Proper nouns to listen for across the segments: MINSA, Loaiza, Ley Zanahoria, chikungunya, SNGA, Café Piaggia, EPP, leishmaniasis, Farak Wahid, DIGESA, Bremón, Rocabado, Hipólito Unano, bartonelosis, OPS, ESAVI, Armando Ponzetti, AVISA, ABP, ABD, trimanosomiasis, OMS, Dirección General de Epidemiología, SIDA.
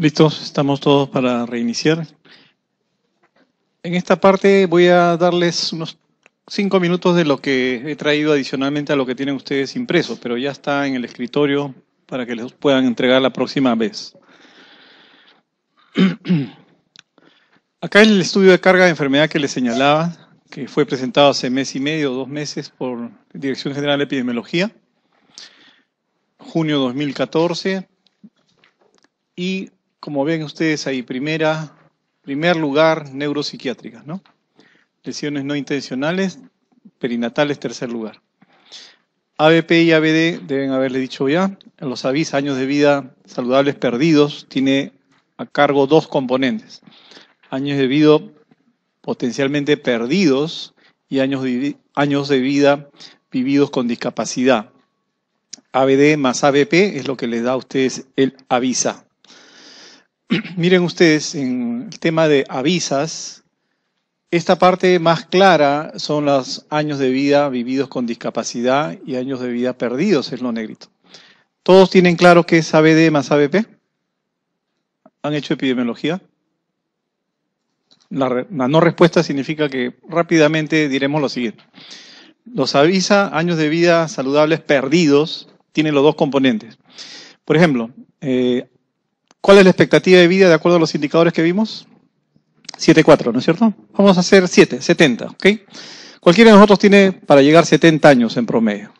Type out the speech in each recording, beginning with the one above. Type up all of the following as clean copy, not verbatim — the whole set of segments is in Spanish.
Listos, estamos todos para reiniciar. En esta parte voy a darles unos 5 minutos de lo que he traído adicionalmente a lo que tienen ustedes impreso, pero ya está en el escritorio para que les puedan entregar la próxima vez. Acá el estudio de carga de enfermedad que les señalaba, que fue presentado hace mes y medio, 2 meses, por Dirección General de Epidemiología, junio 2014, y como ven ustedes ahí, primer lugar, neuropsiquiátricas, ¿no? Lesiones no intencionales, perinatales, tercer lugar. ABP y ABD, deben haberle dicho ya, los AVISA, años de vida saludables perdidos, tiene a cargo 2 componentes. Años de vida potencialmente perdidos y años de vida vividos con discapacidad. ABD más ABP es lo que les da a ustedes el AVISA. Miren ustedes, en el tema de AVISAs, esta parte más clara son los años de vida vividos con discapacidad y años de vida perdidos, es lo negrito. ¿Todos tienen claro qué es ABD más ABP? ¿Han hecho epidemiología? La no respuesta significa que rápidamente diremos lo siguiente. Los AVISA, años de vida saludables perdidos, tienen los 2 componentes. Por ejemplo, ¿cuál es la expectativa de vida de acuerdo a los indicadores que vimos? 7.4, ¿no es cierto? Vamos a hacer 7, 70, ¿ok? Cualquiera de nosotros tiene para llegar 70 años en promedio.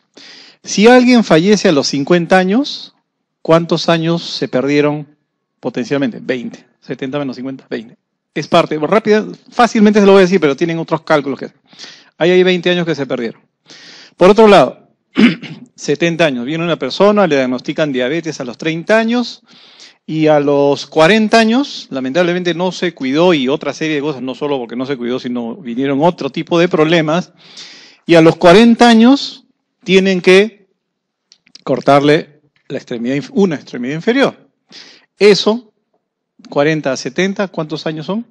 Si alguien fallece a los 50 años, ¿cuántos años se perdieron potencialmente? 20. 70 menos 50, 20. Es parte, rápida, fácilmente se lo voy a decir, pero tienen otros cálculos que hacer. Ahí hay 20 años que se perdieron. Por otro lado, 70 años. Viene una persona, le diagnostican diabetes a los 30 años y a los 40 años, lamentablemente no se cuidó y otra serie de cosas, no solo porque no se cuidó, sino vinieron otro tipo de problemas. Y a los 40 años tienen que cortarle la extremidad, una extremidad inferior. Eso, 40 a 70, ¿cuántos años son?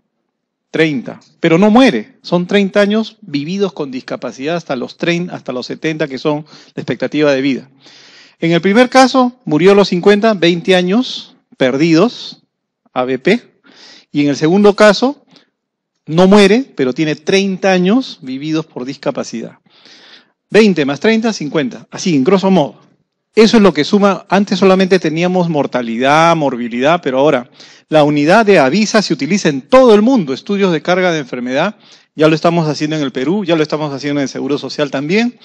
30. Pero no muere. Son 30 años vividos con discapacidad hasta los 70, que son la expectativa de vida. En el primer caso, murió a los 50, 20 años perdidos, ABP. Y en el segundo caso, no muere, pero tiene 30 años vividos por discapacidad. 20 más 30, 50. Así, en grosso modo. Eso es lo que suma. Antes solamente teníamos mortalidad, morbilidad, pero ahora la unidad de AVISA se utiliza en todo el mundo. Estudios de carga de enfermedad, ya lo estamos haciendo en el Perú, ya lo estamos haciendo en el Seguro Social también.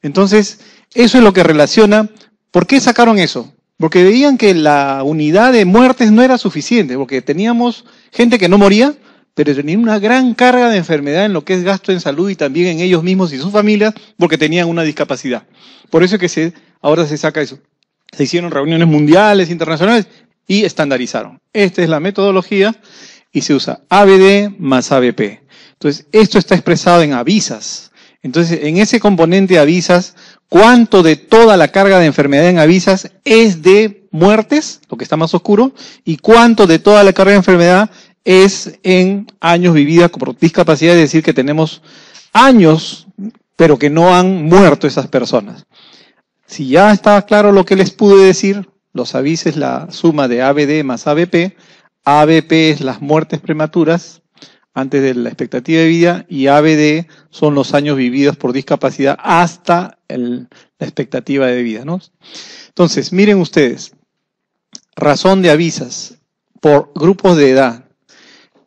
Entonces, eso es lo que relaciona. ¿Por qué sacaron eso? Porque veían que la unidad de muertes no era suficiente, porque teníamos gente que no moría, pero tenían una gran carga de enfermedad en lo que es gasto en salud y también en ellos mismos y sus familias, porque tenían una discapacidad. Por eso es que ahora se saca eso. Se hicieron reuniones mundiales, internacionales, y estandarizaron. Esta es la metodología y se usa ABD más ABP. Entonces, esto está expresado en AVISAs. Entonces, en ese componente AVISAs, ¿cuánto de toda la carga de enfermedad en AVISAs es de muertes, lo que está más oscuro, y cuánto de toda la carga de enfermedad es en años vividas por discapacidad? Es decir, que tenemos años, pero que no han muerto esas personas. Si ya estaba claro lo que les pude decir, los AVISA es la suma de ABD más ABP, ABP es las muertes prematuras antes de la expectativa de vida y ABD son los años vividos por discapacidad hasta la expectativa de vida, ¿no? Entonces, miren ustedes, razón de AVISAs por grupos de edad.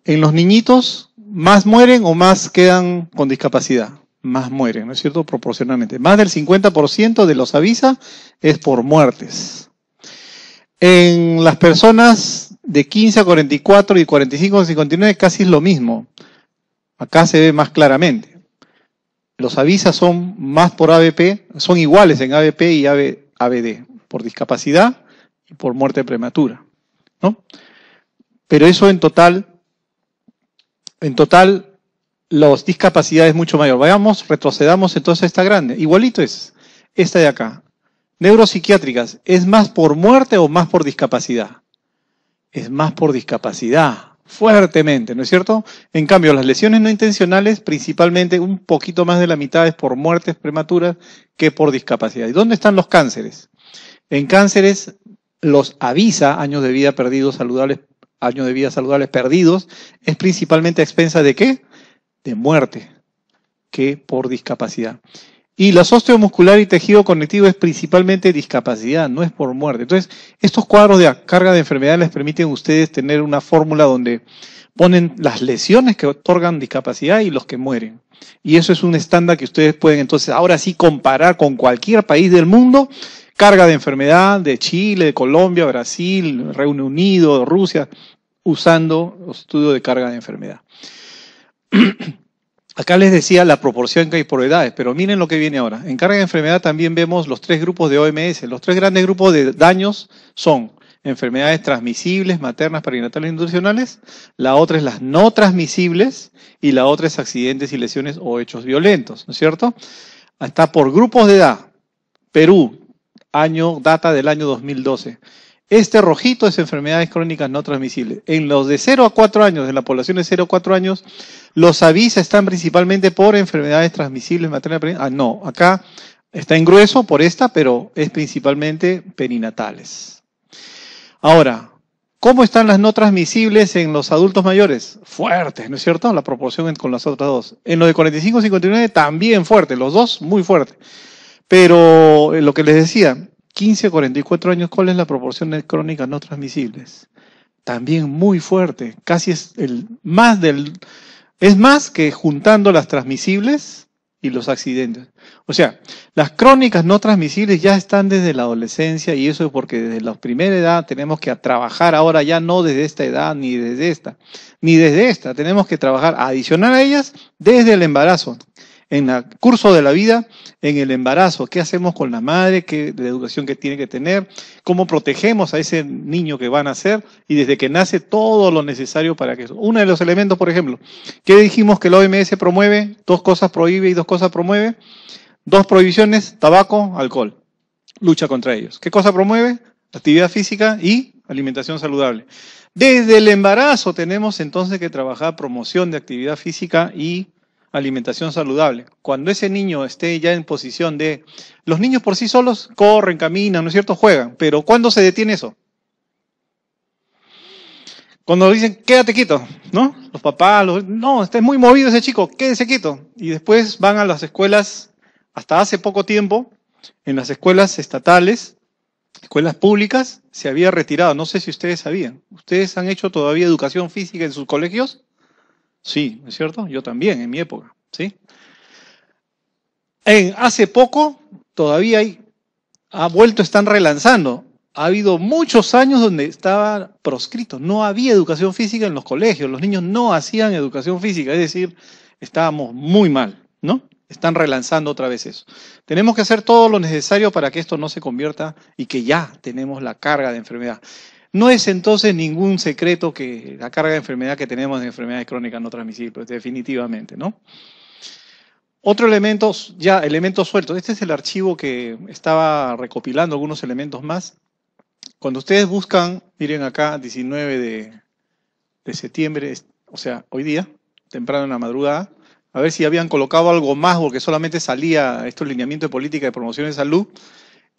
En los niñitos, ¿más mueren o más quedan con discapacidad? Más mueren, ¿no es cierto? Proporcionalmente. Más del 50% de los AVISA es por muertes. En las personas de 15 a 44 y 45 a 59 casi es lo mismo. Acá se ve más claramente. Los AVISA son más por ABP, son iguales en ABP y ABD, por discapacidad y por muerte prematura, ¿no? Pero eso en total las discapacidades mucho mayor. Vayamos, retrocedamos, entonces esta grande. Igualito es esta de acá. Neuropsiquiátricas, ¿es más por muerte o más por discapacidad? Es más por discapacidad, fuertemente, ¿no es cierto? En cambio, las lesiones no intencionales, principalmente un poquito más de la mitad es por muertes prematuras que por discapacidad. ¿Y dónde están los cánceres? En cánceres, los AVISA, años de vida perdidos saludables años de vida saludables perdidos, es principalmente a expensa de ¿qué? De muerte, que por discapacidad. Y la osteomuscular y tejido conectivo es principalmente discapacidad, no es por muerte. Entonces, estos cuadros de carga de enfermedad les permiten a ustedes tener una fórmula donde ponen las lesiones que otorgan discapacidad y los que mueren. Y eso es un estándar que ustedes pueden entonces ahora sí comparar con cualquier país del mundo, carga de enfermedad de Chile, de Colombia, Brasil, Reino Unido, Rusia, usando estudio de carga de enfermedad. Acá les decía la proporción que hay por edades, pero miren lo que viene ahora. En carga de enfermedad también vemos los tres grupos de OMS. Los tres grandes grupos de daños son enfermedades transmisibles, maternas, perinatales, nutricionales. La otra es las no transmisibles y la otra es accidentes y lesiones o hechos violentos, ¿no es cierto? Hasta por grupos de edad. Perú, data del año 2012. Este rojito es enfermedades crónicas no transmisibles. En los de 0 a 4 años, en la población de 0 a 4 años, los AVISA están principalmente por enfermedades transmisibles maternas. Ah, no, acá está en grueso por esta, pero es principalmente perinatales. Ahora, ¿cómo están las no transmisibles en los adultos mayores? Fuertes, ¿no es cierto? La proporción con las otras dos. En los de 45 a 59 también fuertes, los dos muy fuertes. Pero lo que les decía, 15 a 44 años, ¿cuál es la proporción de crónicas no transmisibles? También muy fuerte, casi es más que juntando las transmisibles y los accidentes. O sea, las crónicas no transmisibles ya están desde la adolescencia, y eso es porque desde la primera edad tenemos que trabajar ahora, ya no desde esta edad ni desde esta, tenemos que trabajar adicional a ellas desde el embarazo. En el curso de la vida, en el embarazo, ¿qué hacemos con la madre? ¿Qué la educación que tiene que tener? ¿Cómo protegemos a ese niño que va a nacer? Y desde que nace todo lo necesario para que eso. Uno de los elementos, por ejemplo, ¿qué dijimos que la OMS promueve? Dos cosas prohíbe y dos cosas promueve. Dos prohibiciones, tabaco, alcohol. Lucha contra ellos. ¿Qué cosa promueve? Actividad física y alimentación saludable. Desde el embarazo tenemos entonces que trabajar promoción de actividad física y alimentación saludable. Cuando ese niño esté ya en posición de... Los niños por sí solos corren, caminan, ¿no es cierto? Juegan. Pero ¿cuándo se detiene eso? Cuando dicen, quédate quieto, ¿no? Los papás, no, está muy movido ese chico, quédese quieto. Y después van a las escuelas, hasta hace poco tiempo, en las escuelas estatales, escuelas públicas, se había retirado. No sé si ustedes sabían. ¿Ustedes han hecho todavía educación física en sus colegios? Sí, ¿no es cierto? Yo también, en mi época, ¿sí? Hace poco, todavía están relanzando. Ha habido muchos años donde estaba proscrito. No había educación física en los colegios. Los niños no hacían educación física. Es decir, estábamos muy mal, ¿no? Están relanzando otra vez eso. Tenemos que hacer todo lo necesario para que esto no se convierta y que ya tenemos la carga de enfermedad. No es entonces ningún secreto que la carga de enfermedad que tenemos en enfermedades crónicas no transmisibles, definitivamente, ¿no? Otro elemento, ya elementos sueltos. Este es el archivo que estaba recopilando algunos elementos más. Cuando ustedes buscan, miren acá, 19 de septiembre, o sea, hoy día, temprano en la madrugada, a ver si habían colocado algo más, porque solamente salía este lineamiento de política de promoción de salud.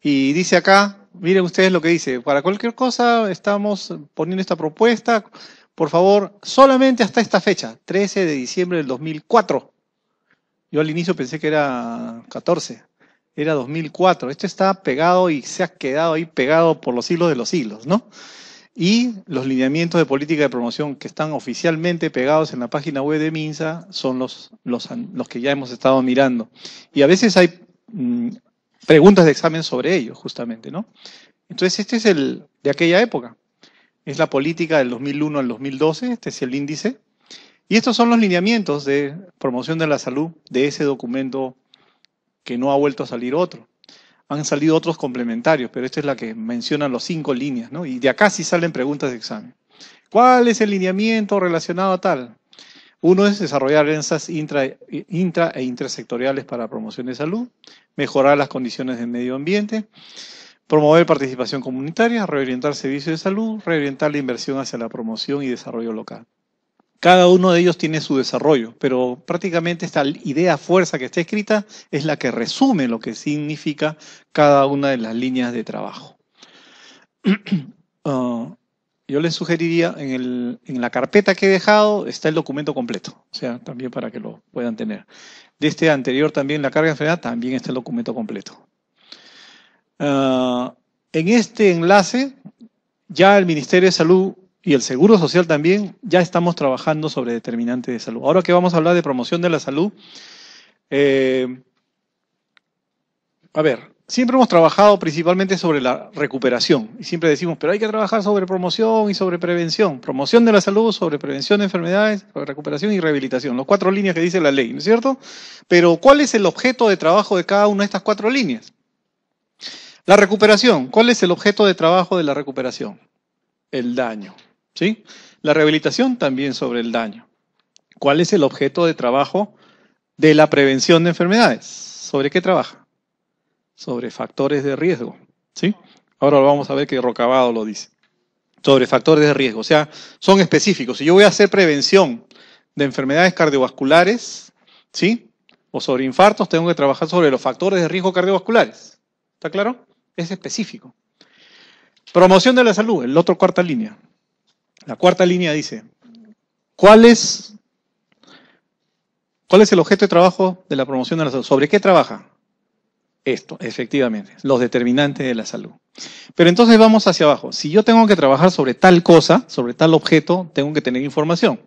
Y dice acá, miren ustedes lo que dice, para cualquier cosa estamos poniendo esta propuesta, por favor, solamente hasta esta fecha, 13 de diciembre del 2004. Yo al inicio pensé que era 14, era 2004. Esto está pegado y se ha quedado ahí pegado por los siglos de los siglos, ¿no? Y los lineamientos de política de promoción que están oficialmente pegados en la página web de MINSA son los que ya hemos estado mirando. Y a veces hay... preguntas de examen sobre ello, justamente, ¿no? Entonces, este es el de aquella época. Es la política del 2001 al 2012, este es el índice. Y estos son los lineamientos de promoción de la salud de ese documento que no ha vuelto a salir otro. Han salido otros complementarios, pero esta es la que mencionan los 5 líneas, ¿no? Y de acá sí salen preguntas de examen. ¿Cuál es el lineamiento relacionado a tal? Uno es desarrollar alianzas intra e intersectoriales para promoción de salud, mejorar las condiciones del medio ambiente, promover participación comunitaria, reorientar servicios de salud, reorientar la inversión hacia la promoción y desarrollo local. Cada uno de ellos tiene su desarrollo, pero prácticamente esta idea fuerza que está escrita es la que resume lo que significa cada una de las líneas de trabajo. yo les sugeriría, en la carpeta que he dejado está el documento completo, o sea, también para que lo puedan tener. De este anterior también, la carga de enfermedad, también está el documento completo. En este enlace, ya el Ministerio de Salud y el Seguro Social también, ya estamos trabajando sobre determinantes de salud. Ahora que vamos a hablar de promoción de la salud, a ver, siempre hemos trabajado principalmente sobre la recuperación y siempre decimos, pero hay que trabajar sobre promoción y sobre prevención. Promoción de la salud, sobre prevención de enfermedades, sobre recuperación y rehabilitación. Las 4 líneas que dice la ley, ¿no es cierto? Pero ¿cuál es el objeto de trabajo de cada una de estas 4 líneas? La recuperación. ¿Cuál es el objeto de trabajo de la recuperación? El daño, ¿sí? La rehabilitación también sobre el daño. ¿Cuál es el objeto de trabajo de la prevención de enfermedades? ¿Sobre qué trabaja? Sobre factores de riesgo, ¿sí? Ahora vamos a ver que Rocabado lo dice. Sobre factores de riesgo, o sea, son específicos. Si yo voy a hacer prevención de enfermedades cardiovasculares, ¿sí? O sobre infartos, tengo que trabajar sobre los factores de riesgo cardiovasculares. ¿Está claro? Es específico. Promoción de la salud, el otro 4ª línea. La 4ª línea dice, ¿cuál es el objeto de trabajo de la promoción de la salud? ¿Sobre qué trabaja? Esto, efectivamente, los determinantes de la salud. Pero entonces vamos hacia abajo. Si yo tengo que trabajar sobre tal cosa, sobre tal objeto, tengo que tener información.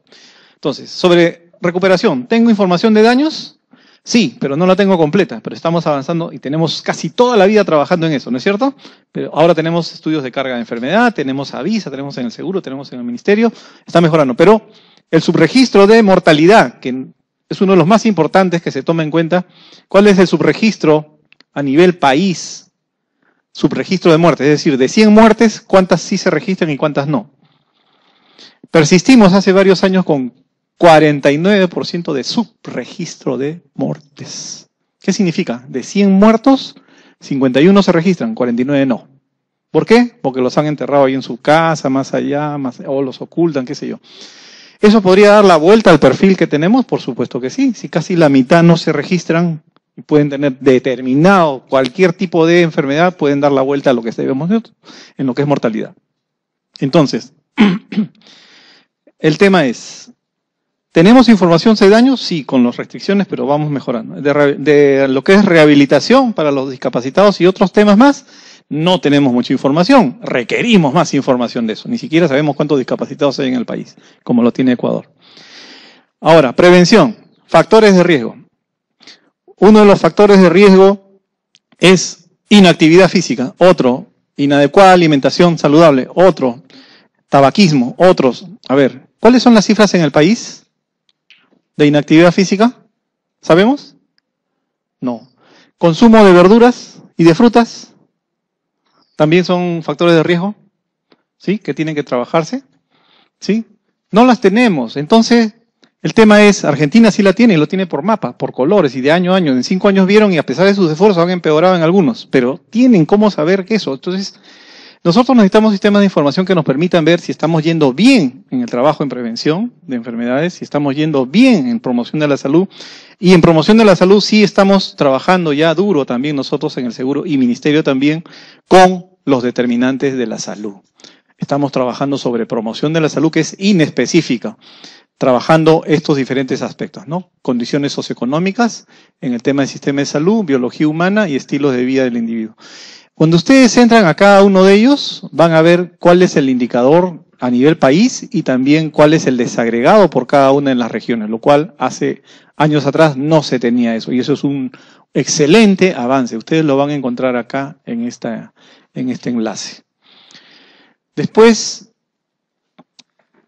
Entonces, sobre recuperación, ¿tengo información de daños? Sí, pero no la tengo completa, pero estamos avanzando y tenemos casi toda la vida trabajando en eso, ¿no es cierto? Pero ahora tenemos estudios de carga de enfermedad, tenemos AVISA, tenemos en el seguro, tenemos en el ministerio, está mejorando. Pero el subregistro de mortalidad, que es uno de los más importantes que se toma en cuenta, ¿cuál es el subregistro a nivel país, subregistro de muertes? Es decir, de 100 muertes, ¿cuántas sí se registran y cuántas no? Persistimos hace varios años con 49% de subregistro de muertes. ¿Qué significa? De 100 muertos, 51 se registran, 49 no. ¿Por qué? Porque los han enterrado ahí en su casa, más allá, o los ocultan, qué sé yo. ¿Eso podría dar la vuelta al perfil que tenemos? Por supuesto que sí. Si casi la mitad no se registran, y pueden tener determinado cualquier tipo de enfermedad, pueden dar la vuelta a lo que debemos en lo que es mortalidad. Entonces, el tema es, ¿tenemos información de daños? Sí, con las restricciones, pero vamos mejorando. De lo que es rehabilitación para los discapacitados y otros temas más, no tenemos mucha información. Requerimos más información de eso. Ni siquiera sabemos cuántos discapacitados hay en el país, como lo tiene Ecuador. Ahora, prevención, factores de riesgo. Uno de los factores de riesgo es inactividad física, otro, inadecuada alimentación saludable, otro, tabaquismo, otros. A ver, ¿cuáles son las cifras en el país de inactividad física? ¿Sabemos? No. ¿Consumo de verduras y de frutas? ¿También son factores de riesgo? ¿Sí? Que tienen que trabajarse. ¿Sí? No las tenemos, entonces... El tema es, Argentina sí la tiene, y lo tiene por mapa, por colores, y de año a año. En 5 años vieron y a pesar de sus esfuerzos han empeorado en algunos, pero tienen cómo saber eso. Entonces, nosotros necesitamos sistemas de información que nos permitan ver si estamos yendo bien en el trabajo en prevención de enfermedades, si estamos yendo bien en promoción de la salud, y en promoción de la salud sí estamos trabajando ya duro también nosotros en el Seguro y Ministerio también con los determinantes de la salud. Estamos trabajando sobre promoción de la salud que es inespecífica, trabajando estos diferentes aspectos, ¿no? Condiciones socioeconómicas, en el tema del sistema de salud, biología humana y estilos de vida del individuo. Cuando ustedes entran a cada uno de ellos, van a ver cuál es el indicador a nivel país y también cuál es el desagregado por cada una de las regiones, lo cual hace años atrás no se tenía eso. Y eso es un excelente avance. Ustedes lo van a encontrar acá en este enlace. Después,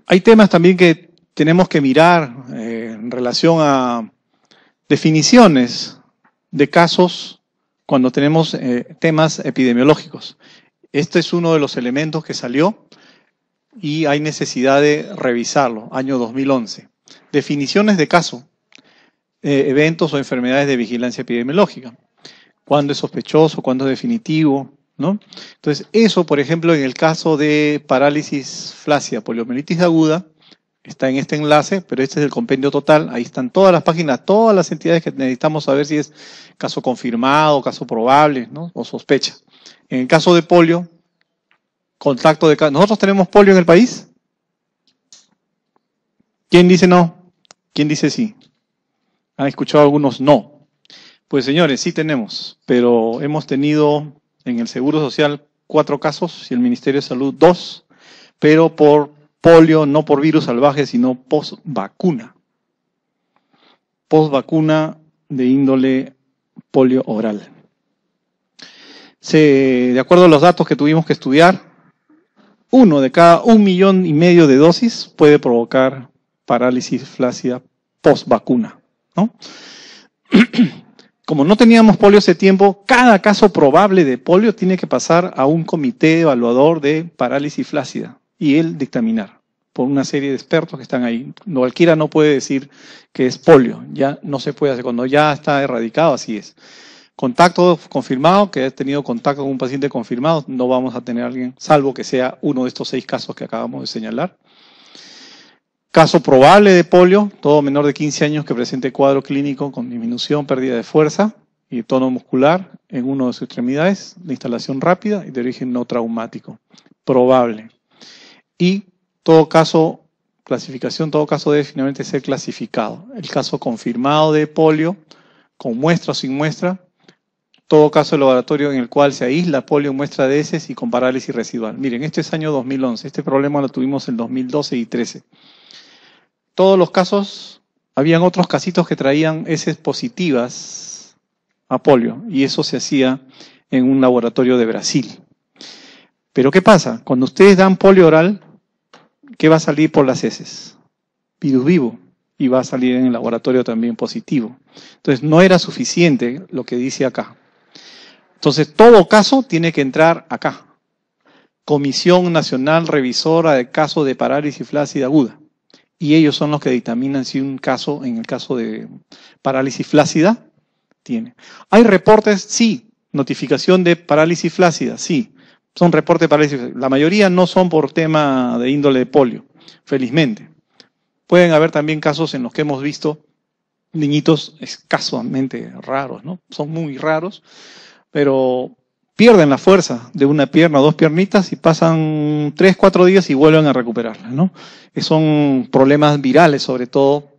hay temas también que tenemos que mirar en relación a definiciones de casos cuando tenemos temas epidemiológicos. Este es uno de los elementos que salió y hay necesidad de revisarlo, año 2011. Definiciones de caso, eventos o enfermedades de vigilancia epidemiológica. ¿Cuándo es sospechoso? ¿Cuándo es definitivo? ¿No? Entonces, eso, por ejemplo, en el caso de parálisis flácida, poliomielitis aguda, está en este enlace, pero este es el compendio total. Ahí están todas las páginas, todas las entidades que necesitamos saber si es caso confirmado, caso probable, ¿no? O sospecha. En el caso de polio, contacto de... ¿Nosotros tenemos polio en el país? ¿Quién dice no? ¿Quién dice sí? ¿Han escuchado algunos no? Pues señores, sí tenemos, pero hemos tenido en el Seguro Social 4 casos y el Ministerio de Salud 2, pero por polio, no por virus salvaje, sino post-vacuna. Post-vacuna de índole polio oral. De acuerdo a los datos que tuvimos que estudiar, 1 de cada 1,5 millones de dosis puede provocar parálisis flácida post-vacuna, ¿no? Como no teníamos polio hace tiempo, cada caso probable de polio tiene que pasar a un comité evaluador de parálisis flácida y él dictaminar por una serie de expertos que están ahí. Cualquiera no puede decir que es polio, ya no se puede hacer, cuando ya está erradicado así es. Contacto confirmado, que ha tenido contacto con un paciente confirmado, no vamos a tener a alguien, salvo que sea uno de estos 6 casos que acabamos de señalar. Caso probable de polio, todo menor de 15 años que presente cuadro clínico con disminución, pérdida de fuerza y tono muscular en una de sus extremidades, de instalación rápida y de origen no traumático, probable. Y todo caso, clasificación, todo caso debe finalmente ser clasificado. El caso confirmado de polio, con muestra o sin muestra, todo caso de laboratorio en el cual se aísla polio en muestra de heces y con parálisis residual. Miren, este es año 2011, este problema lo tuvimos en 2012 y 13. Todos los casos, habían otros casitos que traían heces positivas a polio, y eso se hacía en un laboratorio de Brasil. Pero ¿qué pasa? Cuando ustedes dan polio oral, ¿qué va a salir por las heces? Virus vivo, y va a salir en el laboratorio también positivo. Entonces no era suficiente lo que dice acá. Entonces todo caso tiene que entrar acá. Comisión Nacional Revisora de Casos de Parálisis Flácida Aguda. Y ellos son los que dictaminan si un caso, en el caso de parálisis flácida, tiene. ¿Hay reportes? Sí. Notificación de parálisis flácida, sí. Son reportes de parálisis flácida. La mayoría no son por tema de índole de polio, felizmente. Pueden haber también casos en los que hemos visto niñitos escasamente raros, ¿no? Son muy raros, pero pierden la fuerza de una pierna o 2 piernitas y pasan 3 o 4 días y vuelven a recuperarla, ¿no? Son problemas virales, sobre todo.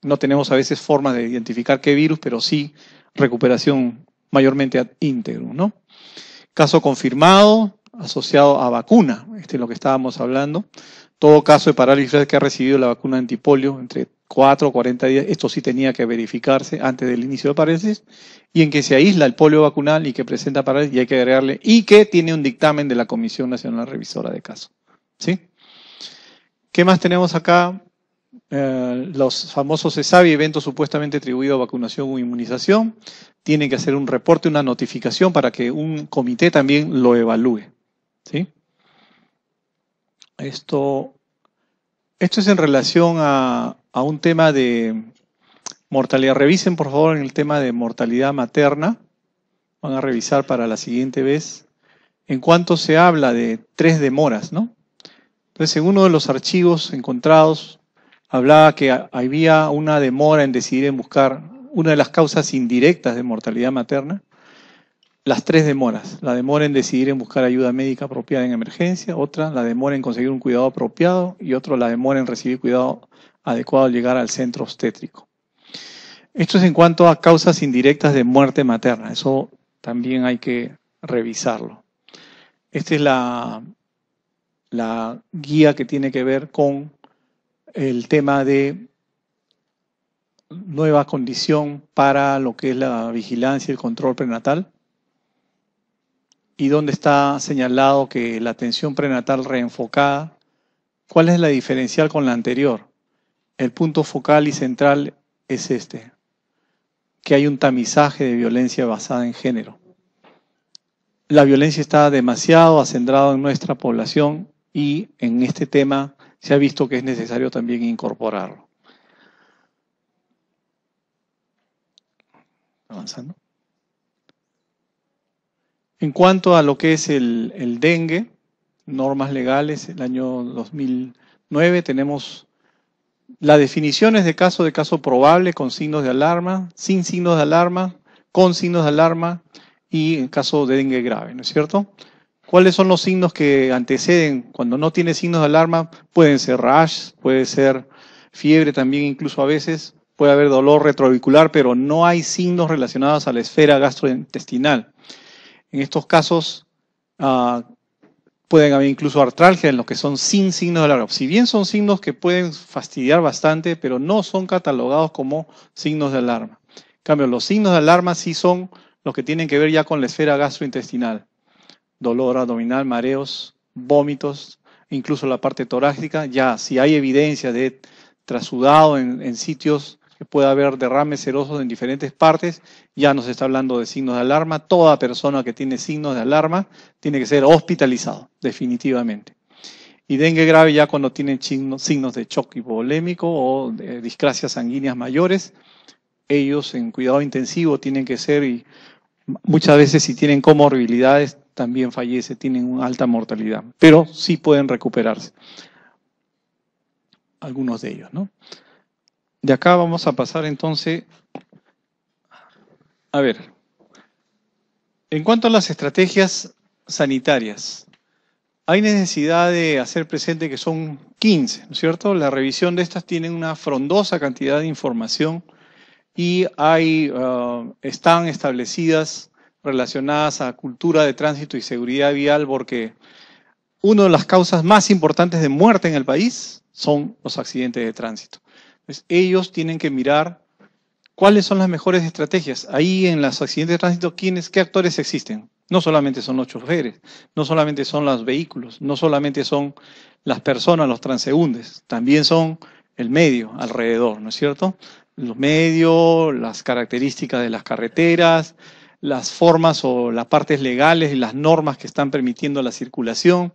No tenemos a veces forma de identificar qué virus, pero sí recuperación mayormente ad íntegrum, ¿no? Caso confirmado, asociado a vacuna, este es lo que estábamos hablando. Todo caso de parálisis que ha recibido la vacuna antipolio entre 4 o 40 días, esto sí tenía que verificarse antes del inicio de parálisis, y en que se aísla el polio vacunal y que presenta parálisis, y hay que agregarle, y que tiene un dictamen de la Comisión Nacional Revisora de Casos, ¿sí? ¿Qué más tenemos acá? Los famosos ESAVI, eventos supuestamente atribuidos a vacunación o inmunización, tienen que hacer un reporte, una notificación para que un comité también lo evalúe, ¿sí? Esto es en relación a un tema de mortalidad. Revisen por favor en el tema de mortalidad materna. Van a revisar para la siguiente vez. En cuanto se habla de 3 demoras, ¿no? Entonces en uno de los archivos encontrados hablaba que había una demora en decidir en buscar una de las causas indirectas de mortalidad materna. Las 3 demoras. La demora en decidir en buscar ayuda médica apropiada en emergencia. Otra, la demora en conseguir un cuidado apropiado. Y otro, la demora en recibir cuidado adecuado al llegar al centro obstétrico. Esto es en cuanto a causas indirectas de muerte materna. Eso también hay que revisarlo. Esta es la guía que tiene que ver con el tema de nueva condición para lo que es la vigilancia y el control prenatal. Y donde está señalado que la atención prenatal reenfocada, ¿cuál es la diferencial con la anterior? El punto focal y central es este, que hay un tamizaje de violencia basada en género. La violencia está demasiado acendrada en nuestra población y en este tema se ha visto que es necesario también incorporarlo. Avanzando. En cuanto a lo que es el dengue, normas legales, el año 2009, tenemos las definiciones de caso probable, con signos de alarma, sin signos de alarma, con signos de alarma y en caso de dengue grave, ¿no es cierto? ¿Cuáles son los signos que anteceden? Cuando no tiene signos de alarma, pueden ser rash, puede ser fiebre también, incluso a veces puede haber dolor retroauricular, pero no hay signos relacionados a la esfera gastrointestinal. En estos casos pueden haber incluso artralgia en los que son sin signos de alarma. Si bien son signos que pueden fastidiar bastante, pero no son catalogados como signos de alarma. En cambio, los signos de alarma sí son los que tienen que ver ya con la esfera gastrointestinal. Dolor abdominal, mareos, vómitos, incluso la parte torácica. Ya si hay evidencia de trasudado en sitios que pueda haber derrames serosos en diferentes partes, ya nos está hablando de signos de alarma. Toda persona que tiene signos de alarma tiene que ser hospitalizado, definitivamente. Y dengue grave ya cuando tienen signos de shock hipovolémico o de discrasias sanguíneas mayores. Ellos en cuidado intensivo tienen que ser, y muchas veces si tienen comorbilidades, también fallece, tienen una alta mortalidad, pero sí pueden recuperarse. Algunos de ellos, ¿no? De acá vamos a pasar entonces, a ver, en cuanto a las estrategias sanitarias, hay necesidad de hacer presente que son 15, ¿no es cierto? La revisión de estas tiene una frondosa cantidad de información y hay, están establecidas relacionadas a cultura de tránsito y seguridad vial, porque una de las causas más importantes de muerte en el país son los accidentes de tránsito. Entonces, ellos tienen que mirar cuáles son las mejores estrategias. Ahí en los accidentes de tránsito, ¿qué actores existen? No solamente son los choferes, no solamente son los vehículos, no solamente son las personas, los transeúntes, también son el medio alrededor, ¿no es cierto? Los medios, las características de las carreteras, las formas o las partes legales y las normas que están permitiendo la circulación,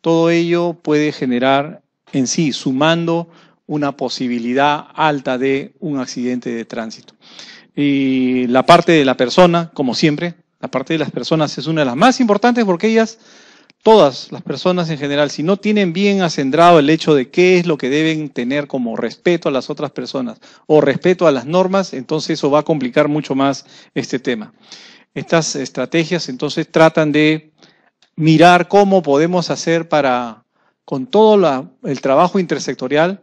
todo ello puede generar en sí, sumando, una posibilidad alta de un accidente de tránsito. Y la parte de la persona, como siempre, la parte de las personas es una de las más importantes, porque ellas, todas las personas en general, si no tienen bien acendrado el hecho de qué es lo que deben tener como respeto a las otras personas o respeto a las normas, entonces eso va a complicar mucho más este tema. Estas estrategias entonces tratan de mirar cómo podemos hacer para, con todo el trabajo intersectorial,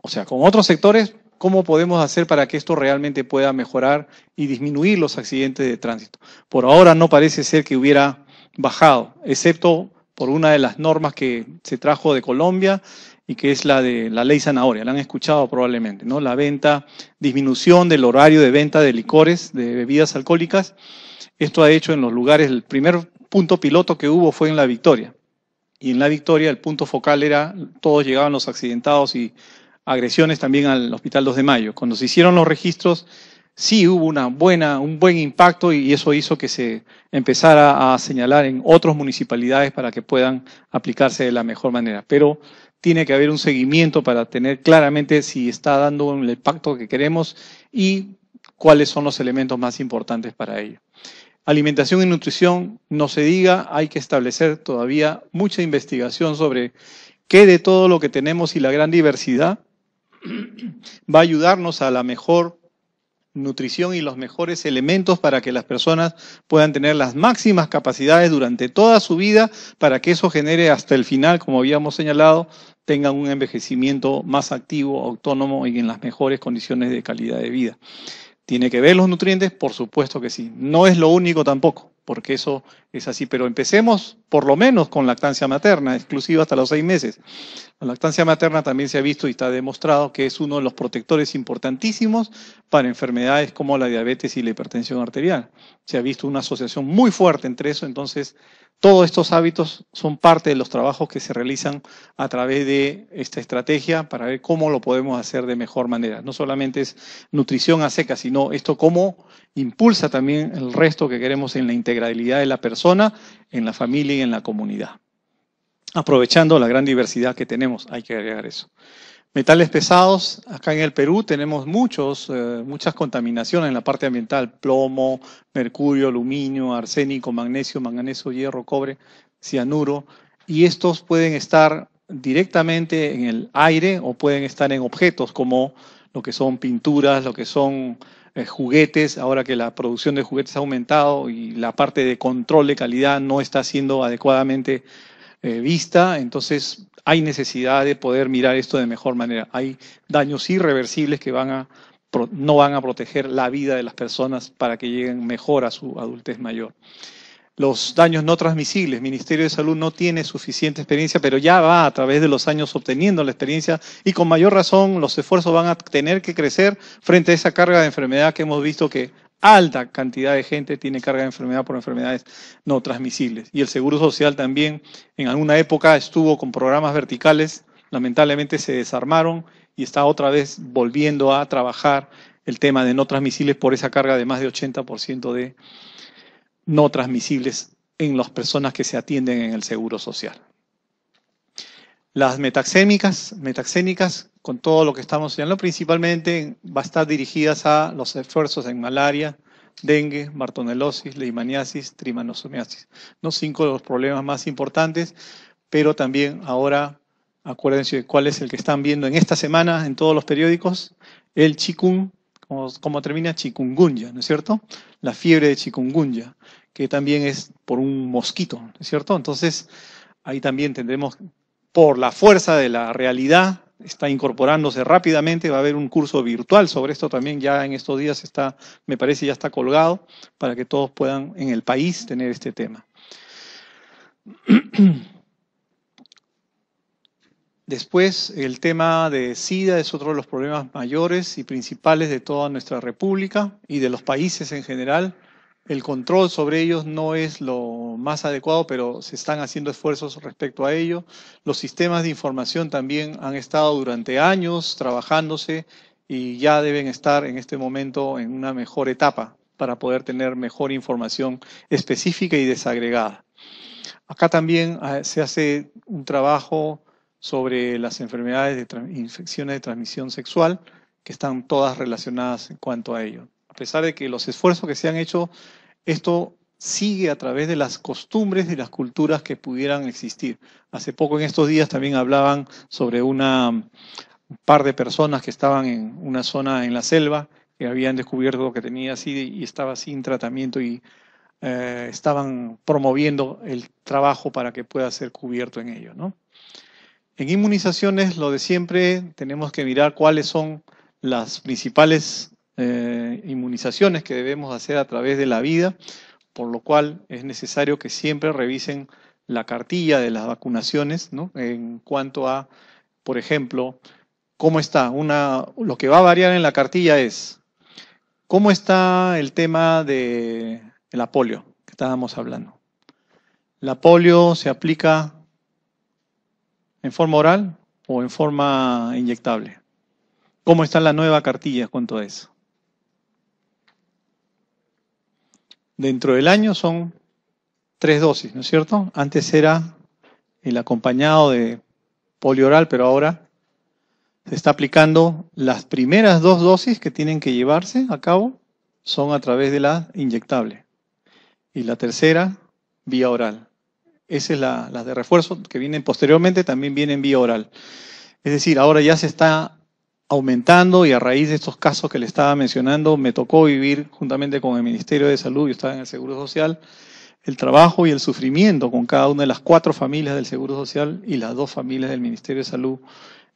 o sea, con otros sectores, cómo podemos hacer para que esto realmente pueda mejorar y disminuir los accidentes de tránsito. Por ahora no parece ser que hubiera bajado, excepto por una de las normas que se trajo de Colombia y que es la de la Ley Zanahoria. La han escuchado probablemente, ¿no? La venta, disminución del horario de venta de licores, de bebidas alcohólicas. Esto ha hecho en los lugares, el primer punto piloto que hubo fue en La Victoria. Y en La Victoria el punto focal era, todos llegaban los accidentados y agresiones también al Hospital 2 de Mayo. Cuando se hicieron los registros, sí hubo un buen impacto, y eso hizo que se empezara a señalar en otras municipalidades para que puedan aplicarse de la mejor manera. Pero tiene que haber un seguimiento para tener claramente si está dando el impacto que queremos y cuáles son los elementos más importantes para ello. Alimentación y nutrición, no se diga, hay que establecer todavía mucha investigación sobre qué de todo lo que tenemos y la gran diversidad va a ayudarnos a la mejor nutrición y los mejores elementos para que las personas puedan tener las máximas capacidades durante toda su vida, para que eso genere hasta el final, como habíamos señalado, tengan un envejecimiento más activo, autónomo y en las mejores condiciones de calidad de vida. ¿Tiene que ver los nutrientes? Por supuesto que sí. No es lo único tampoco, porque eso es así. Pero empecemos por lo menos con lactancia materna, exclusiva hasta los 6 meses. La lactancia materna también se ha visto y está demostrado que es uno de los protectores importantísimos para enfermedades como la diabetes y la hipertensión arterial. Se ha visto una asociación muy fuerte entre eso. Entonces, todos estos hábitos son parte de los trabajos que se realizan a través de esta estrategia para ver cómo lo podemos hacer de mejor manera. No solamente es nutrición a seca, sino esto cómo impulsa también el resto que queremos en la integralidad de la persona, en la familia y en la comunidad. Aprovechando la gran diversidad que tenemos, hay que agregar eso. Metales pesados, acá en el Perú tenemos muchas contaminaciones en la parte ambiental, plomo, mercurio, aluminio, arsénico, magnesio, manganeso, hierro, cobre, cianuro, y estos pueden estar directamente en el aire o pueden estar en objetos como lo que son pinturas, lo que son juguetes, ahora que la producción de juguetes ha aumentado y la parte de control de calidad no está siendo adecuadamente vista, entonces hay necesidad de poder mirar esto de mejor manera. Hay daños irreversibles que no van a proteger la vida de las personas para que lleguen mejor a su adultez mayor. Los daños no transmisibles, el Ministerio de Salud no tiene suficiente experiencia, pero ya va a través de los años obteniendo la experiencia y con mayor razón los esfuerzos van a tener que crecer frente a esa carga de enfermedad que hemos visto que alta cantidad de gente tiene carga de enfermedad por enfermedades no transmisibles. Y el Seguro Social también en alguna época estuvo con programas verticales, lamentablemente se desarmaron y está otra vez volviendo a trabajar el tema de no transmisibles por esa carga de más de 80% de no transmisibles en las personas que se atienden en el Seguro Social. Las metaxénicas, con todo lo que estamos señalando, principalmente va a estar dirigidas a los esfuerzos en malaria, dengue, bartonelosis, leishmaniasis, trimanosomiasis. ¿No? 5 de los problemas más importantes, pero también ahora, acuérdense de cuál es el que están viendo en esta semana en todos los periódicos, el chikungunya. Como termina chikungunya, ¿no es cierto? La fiebre de chikungunya, que también es por un mosquito, ¿no es cierto? Entonces, ahí también tendremos, por la fuerza de la realidad, está incorporándose rápidamente, va a haber un curso virtual sobre esto también, ya en estos días está, me parece, ya está colgado, para que todos puedan en el país tener este tema. Después, el tema de SIDA es otro de los problemas mayores y principales de toda nuestra república y de los países en general. El control sobre ellos no es lo más adecuado, pero se están haciendo esfuerzos respecto a ello. Los sistemas de información también han estado durante años trabajándose y ya deben estar en este momento en una mejor etapa para poder tener mejor información específica y desagregada. Acá también se hace un trabajo sobre las enfermedades de infecciones de transmisión sexual, que están todas relacionadas en cuanto a ello. A pesar de que los esfuerzos que se han hecho, esto sigue a través de las costumbres y las culturas que pudieran existir. Hace poco en estos días también hablaban sobre un par de personas que estaban en una zona en la selva, que habían descubierto que tenía SIDA y estaba sin tratamiento y estaban promoviendo el trabajo para que pueda ser cubierto en ello, ¿no? En inmunizaciones, lo de siempre, tenemos que mirar cuáles son las principales inmunizaciones que debemos hacer a través de la vida, por lo cual es necesario que siempre revisen la cartilla de las vacunaciones, ¿no? En cuanto a, por ejemplo, cómo está. Lo que va a variar en la cartilla es cómo está el tema de la polio que estábamos hablando. La polio se aplica ¿en forma oral o en forma inyectable? ¿Cómo está la nueva cartilla cuanto a eso? Dentro del año son 3 dosis, ¿no es cierto? Antes era el acompañado de polio oral, pero ahora se está aplicando las primeras 2 dosis que tienen que llevarse a cabo son a través de la inyectable. Y la tercera, vía oral. Esa es las de refuerzo que vienen posteriormente, también vienen vía oral. Es decir, ahora ya se está aumentando y a raíz de estos casos que le estaba mencionando, me tocó vivir juntamente con el Ministerio de Salud, yo estaba en el Seguro Social, el trabajo y el sufrimiento con cada una de las 4 familias del Seguro Social y las 2 familias del Ministerio de Salud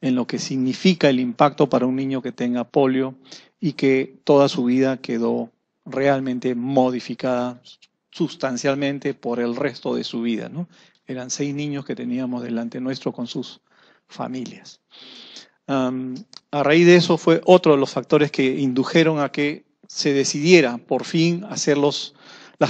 en lo que significa el impacto para un niño que tenga polio y que toda su vida quedó realmente modificada sustancialmente por el resto de su vida, ¿no? Eran 6 niños que teníamos delante nuestro con sus familias. A raíz de eso fue otro de los factores que indujeron a que se decidiera por fin hacer las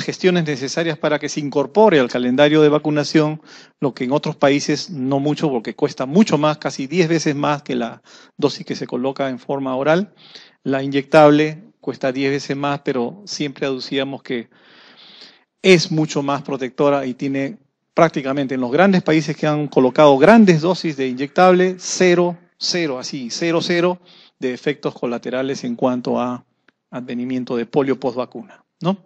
gestiones necesarias para que se incorpore al calendario de vacunación, lo que en otros países no mucho, porque cuesta mucho más, casi 10 veces más que la dosis que se coloca en forma oral. La inyectable cuesta 10 veces más, pero siempre aducíamos que es mucho más protectora y tiene prácticamente en los grandes países que han colocado grandes dosis de inyectable, cero de efectos colaterales en cuanto a advenimiento de polio postvacuna, ¿no?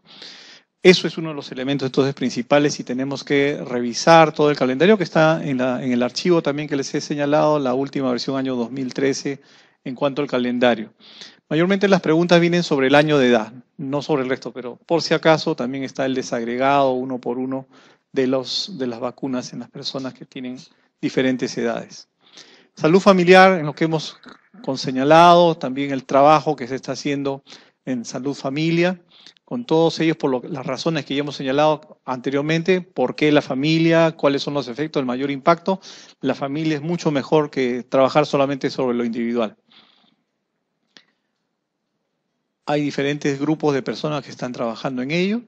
Eso es uno de los elementos entonces principales y tenemos que revisar todo el calendario que está en el archivo también que les he señalado, la última versión año 2013 en cuanto al calendario. Mayormente las preguntas vienen sobre el año de edad, no sobre el resto, pero por si acaso también está el desagregado uno por uno de las vacunas en las personas que tienen diferentes edades. Salud familiar, en lo que hemos señalado, también el trabajo que se está haciendo en salud familia, con todos ellos por las razones que ya hemos señalado anteriormente, por qué la familia, cuáles son los efectos, el mayor impacto. La familia es mucho mejor que trabajar solamente sobre lo individual. Hay diferentes grupos de personas que están trabajando en ello.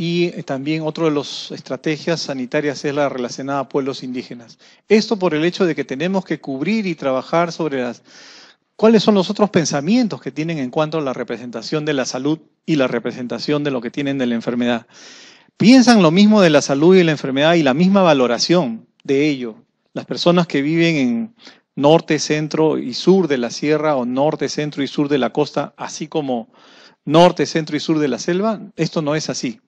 Y también otra de las estrategias sanitarias es la relacionada a pueblos indígenas. Esto por el hecho de que tenemos que cubrir y trabajar sobre cuáles son los otros pensamientos que tienen en cuanto a la representación de la salud y la representación de lo que tienen de la enfermedad. Piensan lo mismo de la salud y la enfermedad y la misma valoración de ello. Las personas que viven en norte, centro y sur de la sierra o norte, centro y sur de la costa, así como norte, centro y sur de la selva, esto no es así.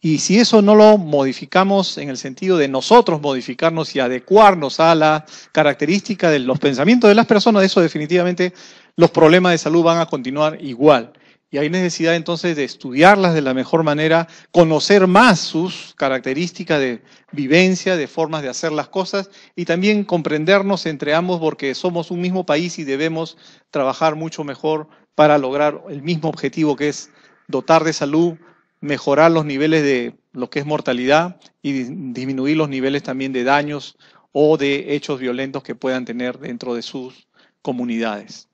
Y si eso no lo modificamos en el sentido de nosotros modificarnos y adecuarnos a la característica de los pensamientos de las personas, eso definitivamente los problemas de salud van a continuar igual. Y hay necesidad entonces de estudiarlas de la mejor manera, conocer más sus características de vivencia, de formas de hacer las cosas y también comprendernos entre ambos porque somos un mismo país y debemos trabajar mucho mejor para lograr el mismo objetivo que es dotar de salud, mejorar los niveles de lo que es mortalidad y disminuir los niveles también de daños o de hechos violentos que puedan tener dentro de sus comunidades.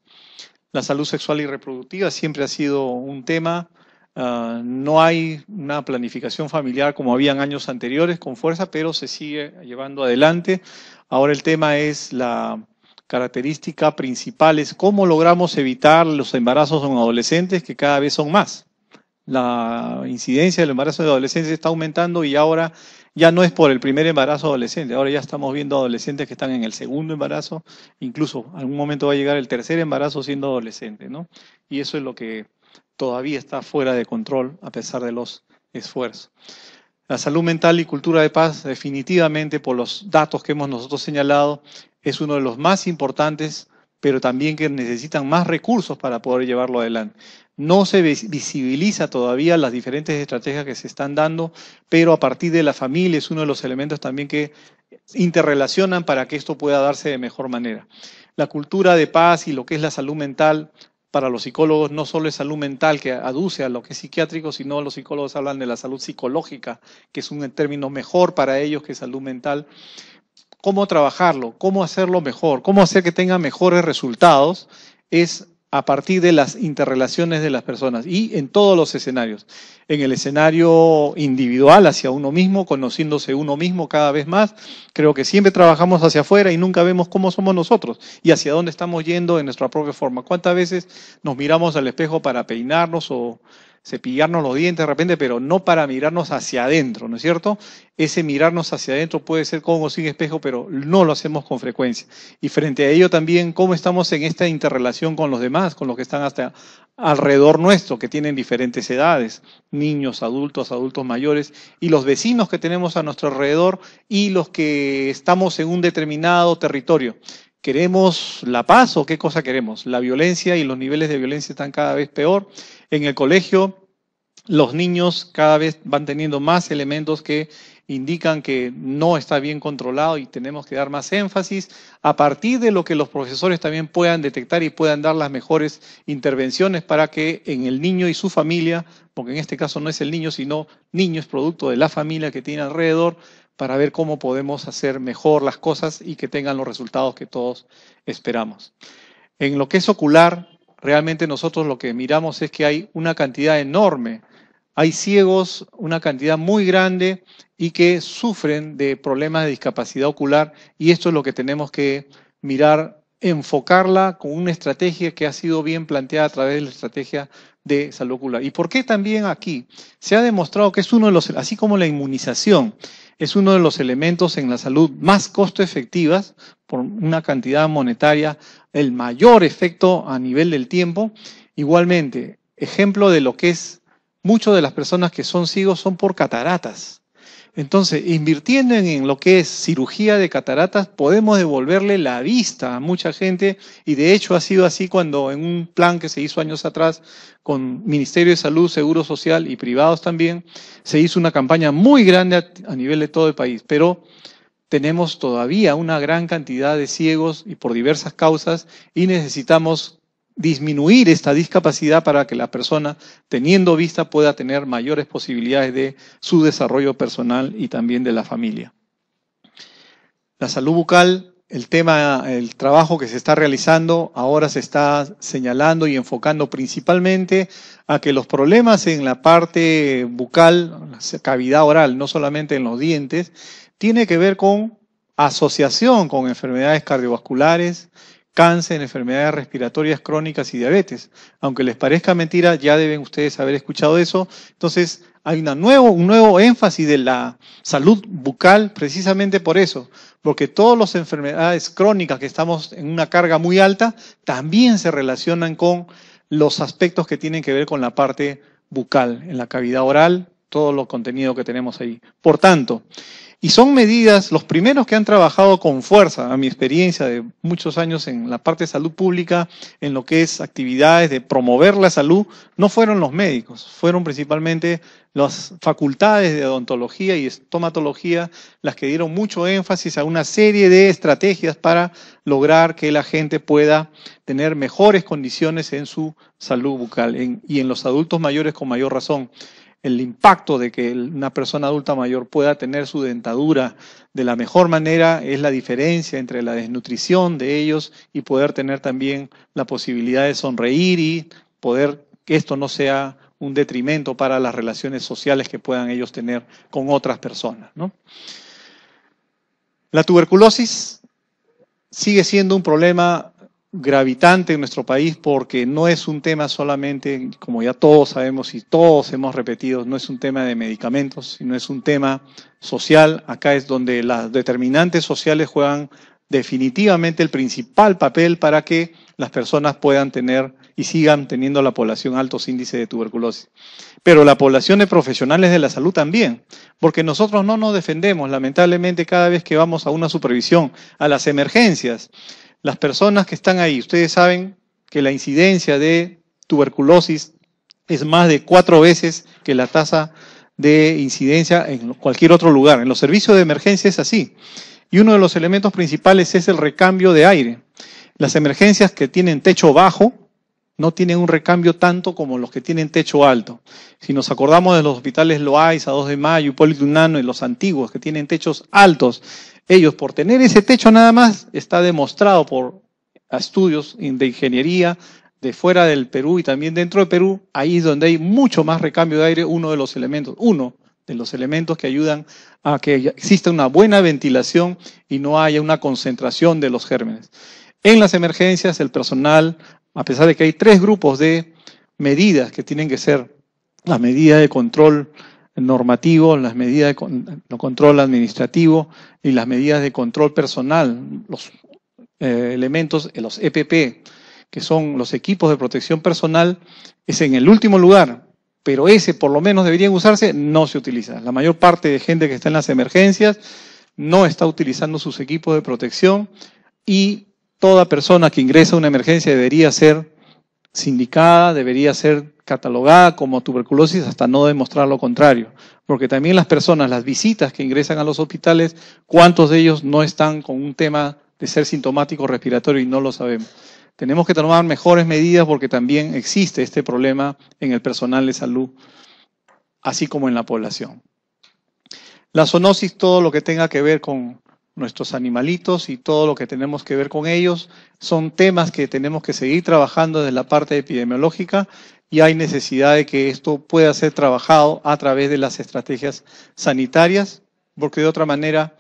La salud sexual y reproductiva siempre ha sido un tema. No hay una planificación familiar como había en años anteriores con fuerza, pero se sigue llevando adelante. Ahora el tema es la característica principal es cómo logramos evitar los embarazos en adolescentes que cada vez son más. La incidencia del embarazo de adolescentes está aumentando y ahora ya no es por el primer embarazo adolescente, ahora ya estamos viendo adolescentes que están en el segundo embarazo, incluso en algún momento va a llegar el tercer embarazo siendo adolescente, ¿no? Y eso es lo que todavía está fuera de control a pesar de los esfuerzos. La salud mental y cultura de paz definitivamente por los datos que hemos nosotros señalado es uno de los más importantes, pero también que necesitan más recursos para poder llevarlo adelante. No se visibiliza todavía las diferentes estrategias que se están dando, pero a partir de la familia es uno de los elementos también que interrelacionan para que esto pueda darse de mejor manera. La cultura de paz y lo que es la salud mental, para los psicólogos no solo es salud mental que aduce a lo que es psiquiátrico, sino los psicólogos hablan de la salud psicológica, que es un término mejor para ellos que salud mental. Cómo trabajarlo, cómo hacerlo mejor, cómo hacer que tenga mejores resultados, es a partir de las interrelaciones de las personas y en todos los escenarios. En el escenario individual hacia uno mismo, conociéndose uno mismo cada vez más, creo que siempre trabajamos hacia afuera y nunca vemos cómo somos nosotros y hacia dónde estamos yendo en nuestra propia forma. ¿Cuántas veces nos miramos al espejo para peinarnos o cepillarnos los dientes de repente, pero no para mirarnos hacia adentro, ¿no es cierto? Ese mirarnos hacia adentro puede ser con o sin espejo, pero no lo hacemos con frecuencia. Y frente a ello también, ¿cómo estamos en esta interrelación con los demás, con los que están hasta alrededor nuestro, que tienen diferentes edades, niños, adultos, adultos mayores, y los vecinos que tenemos a nuestro alrededor y los que estamos en un determinado territorio? ¿Queremos la paz o qué cosa queremos? La violencia y los niveles de violencia están cada vez peor. En el colegio, los niños cada vez van teniendo más elementos que indican que no está bien controlado y tenemos que dar más énfasis a partir de lo que los profesores también puedan detectar y puedan dar las mejores intervenciones para que en el niño y su familia, porque en este caso no es el niño, sino niño es producto de la familia que tiene alrededor, para ver cómo podemos hacer mejor las cosas y que tengan los resultados que todos esperamos. En lo que es ocular, realmente nosotros lo que miramos es que hay una cantidad enorme, hay ciegos, una cantidad muy grande y que sufren de problemas de discapacidad ocular y esto es lo que tenemos que mirar, enfocarla con una estrategia que ha sido bien planteada a través de la estrategia de salud ocular. ¿Y por qué también aquí? Se ha demostrado que es uno de los, así como la inmunización, es uno de los elementos en la salud más costo efectivas por una cantidad monetaria, el mayor efecto a nivel del tiempo. Igualmente, ejemplo de lo que es, muchas de las personas que son ciegos son por cataratas. Entonces, invirtiendo en lo que es cirugía de cataratas, podemos devolverle la vista a mucha gente, y de hecho ha sido así cuando en un plan que se hizo años atrás con Ministerio de Salud, Seguro Social y privados también, se hizo una campaña muy grande a nivel de todo el país, pero tenemos todavía una gran cantidad de ciegos y por diversas causas, y necesitamos disminuir esta discapacidad para que la persona teniendo vista pueda tener mayores posibilidades de su desarrollo personal y también de la familia. La salud bucal, el trabajo que se está realizando ahora se está señalando y enfocando principalmente a que los problemas en la parte bucal, la cavidad oral, no solamente en los dientes, tiene que ver con asociación con enfermedades cardiovasculares, cáncer, enfermedades respiratorias crónicas y diabetes. Aunque les parezca mentira, ya deben ustedes haber escuchado eso. Entonces, hay un nuevo énfasis de la salud bucal precisamente por eso, porque todas las enfermedades crónicas que estamos en una carga muy alta también se relacionan con los aspectos que tienen que ver con la parte bucal, en la cavidad oral, todo lo contenido que tenemos ahí. Por tanto, y son medidas, los primeros que han trabajado con fuerza, a mi experiencia de muchos años en la parte de salud pública, en lo que es actividades de promover la salud, no fueron los médicos, fueron principalmente las facultades de odontología y estomatología las que dieron mucho énfasis a una serie de estrategias para lograr que la gente pueda tener mejores condiciones en su salud bucal y en los adultos mayores con mayor razón. El impacto de que una persona adulta mayor pueda tener su dentadura de la mejor manera es la diferencia entre la desnutrición de ellos y poder tener también la posibilidad de sonreír y poder que esto no sea un detrimento para las relaciones sociales que puedan ellos tener con otras personas, ¿no? La tuberculosis sigue siendo un problema gravitante en nuestro país porque no es un tema solamente, como ya todos sabemos y todos hemos repetido, no es un tema de medicamentos, sino es un tema social. Acá es donde las determinantes sociales juegan definitivamente el principal papel para que las personas puedan tener y sigan teniendo la población altos índices de tuberculosis. Pero la población de profesionales de la salud también, porque nosotros no nos defendemos, lamentablemente, cada vez que vamos a una supervisión, a las emergencias. Las personas que están ahí, ustedes saben que la incidencia de tuberculosis es más de 4 veces que la tasa de incidencia en cualquier otro lugar. En los servicios de emergencia es así. Y uno de los elementos principales es el recambio de aire. Las emergencias que tienen techo bajo no tienen un recambio tanto como los que tienen techo alto. Si nos acordamos de los hospitales Loaiza, 2 de Mayo, Hipólito Unano y los antiguos que tienen techos altos, ellos, por tener ese techo nada más, está demostrado por estudios de ingeniería de fuera del Perú y también dentro de Perú, ahí es donde hay mucho más recambio de aire, uno de los elementos que ayudan a que exista una buena ventilación y no haya una concentración de los gérmenes. En las emergencias, el personal, a pesar de que hay 3 grupos de medidas que tienen que ser la medida de control normativo, las medidas de control administrativo y las medidas de control personal, los elementos, los EPP, que son los equipos de protección personal, es en el último lugar, pero ese por lo menos deberían usarse, no se utiliza. La mayor parte de gente que está en las emergencias no está utilizando sus equipos de protección y toda persona que ingresa a una emergencia debería ser sindicada, debería ser catalogada como tuberculosis hasta no demostrar lo contrario, porque también las personas, las visitas que ingresan a los hospitales, ¿cuántos de ellos no están con un tema de ser sintomático respiratorio y no lo sabemos? Tenemos que tomar mejores medidas porque también existe este problema en el personal de salud, así como en la población. La zoonosis, todo lo que tenga que ver con nuestros animalitos y todo lo que tenemos que ver con ellos, son temas que tenemos que seguir trabajando desde la parte epidemiológica y hay necesidad de que esto pueda ser trabajado a través de las estrategias sanitarias, porque de otra manera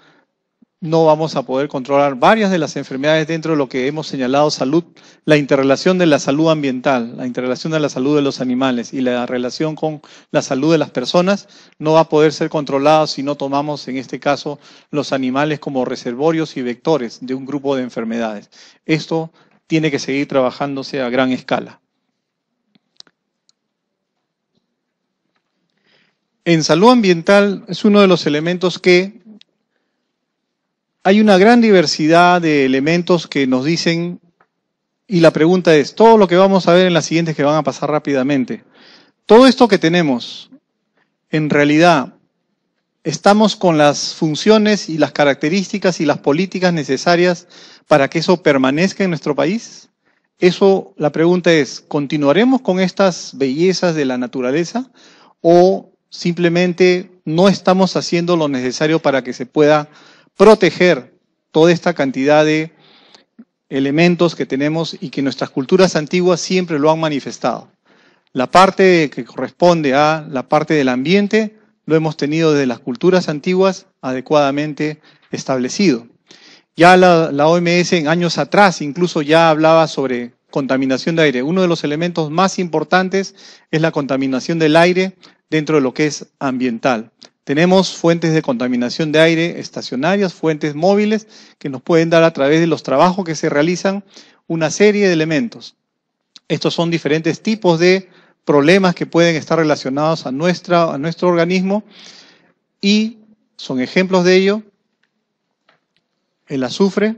no vamos a poder controlar varias de las enfermedades dentro de lo que hemos señalado salud, la interrelación de la salud ambiental, la interrelación de la salud de los animales y la relación con la salud de las personas no va a poder ser controlada si no tomamos en este caso los animales como reservorios y vectores de un grupo de enfermedades. Esto tiene que seguir trabajándose a gran escala. En salud ambiental es uno de los elementos que hay una gran diversidad de elementos que nos dicen, y la pregunta es, todo lo que vamos a ver en las siguientes que van a pasar rápidamente, todo esto que tenemos, en realidad, ¿estamos con las funciones y las características y las políticas necesarias para que eso permanezca en nuestro país? Eso, la pregunta es, ¿continuaremos con estas bellezas de la naturaleza o simplemente no estamos haciendo lo necesario para que se pueda proteger toda esta cantidad de elementos que tenemos y que nuestras culturas antiguas siempre lo han manifestado? La parte que corresponde a la parte del ambiente lo hemos tenido desde las culturas antiguas adecuadamente establecido. Ya la OMS en años atrás incluso ya hablaba sobre contaminación de aire. Uno de los elementos más importantes es la contaminación del aire dentro de lo que es ambiental. Tenemos fuentes de contaminación de aire estacionarias, fuentes móviles, que nos pueden dar a través de los trabajos que se realizan una serie de elementos. Estos son diferentes tipos de problemas que pueden estar relacionados a nuestro organismo y son ejemplos de ello. El azufre.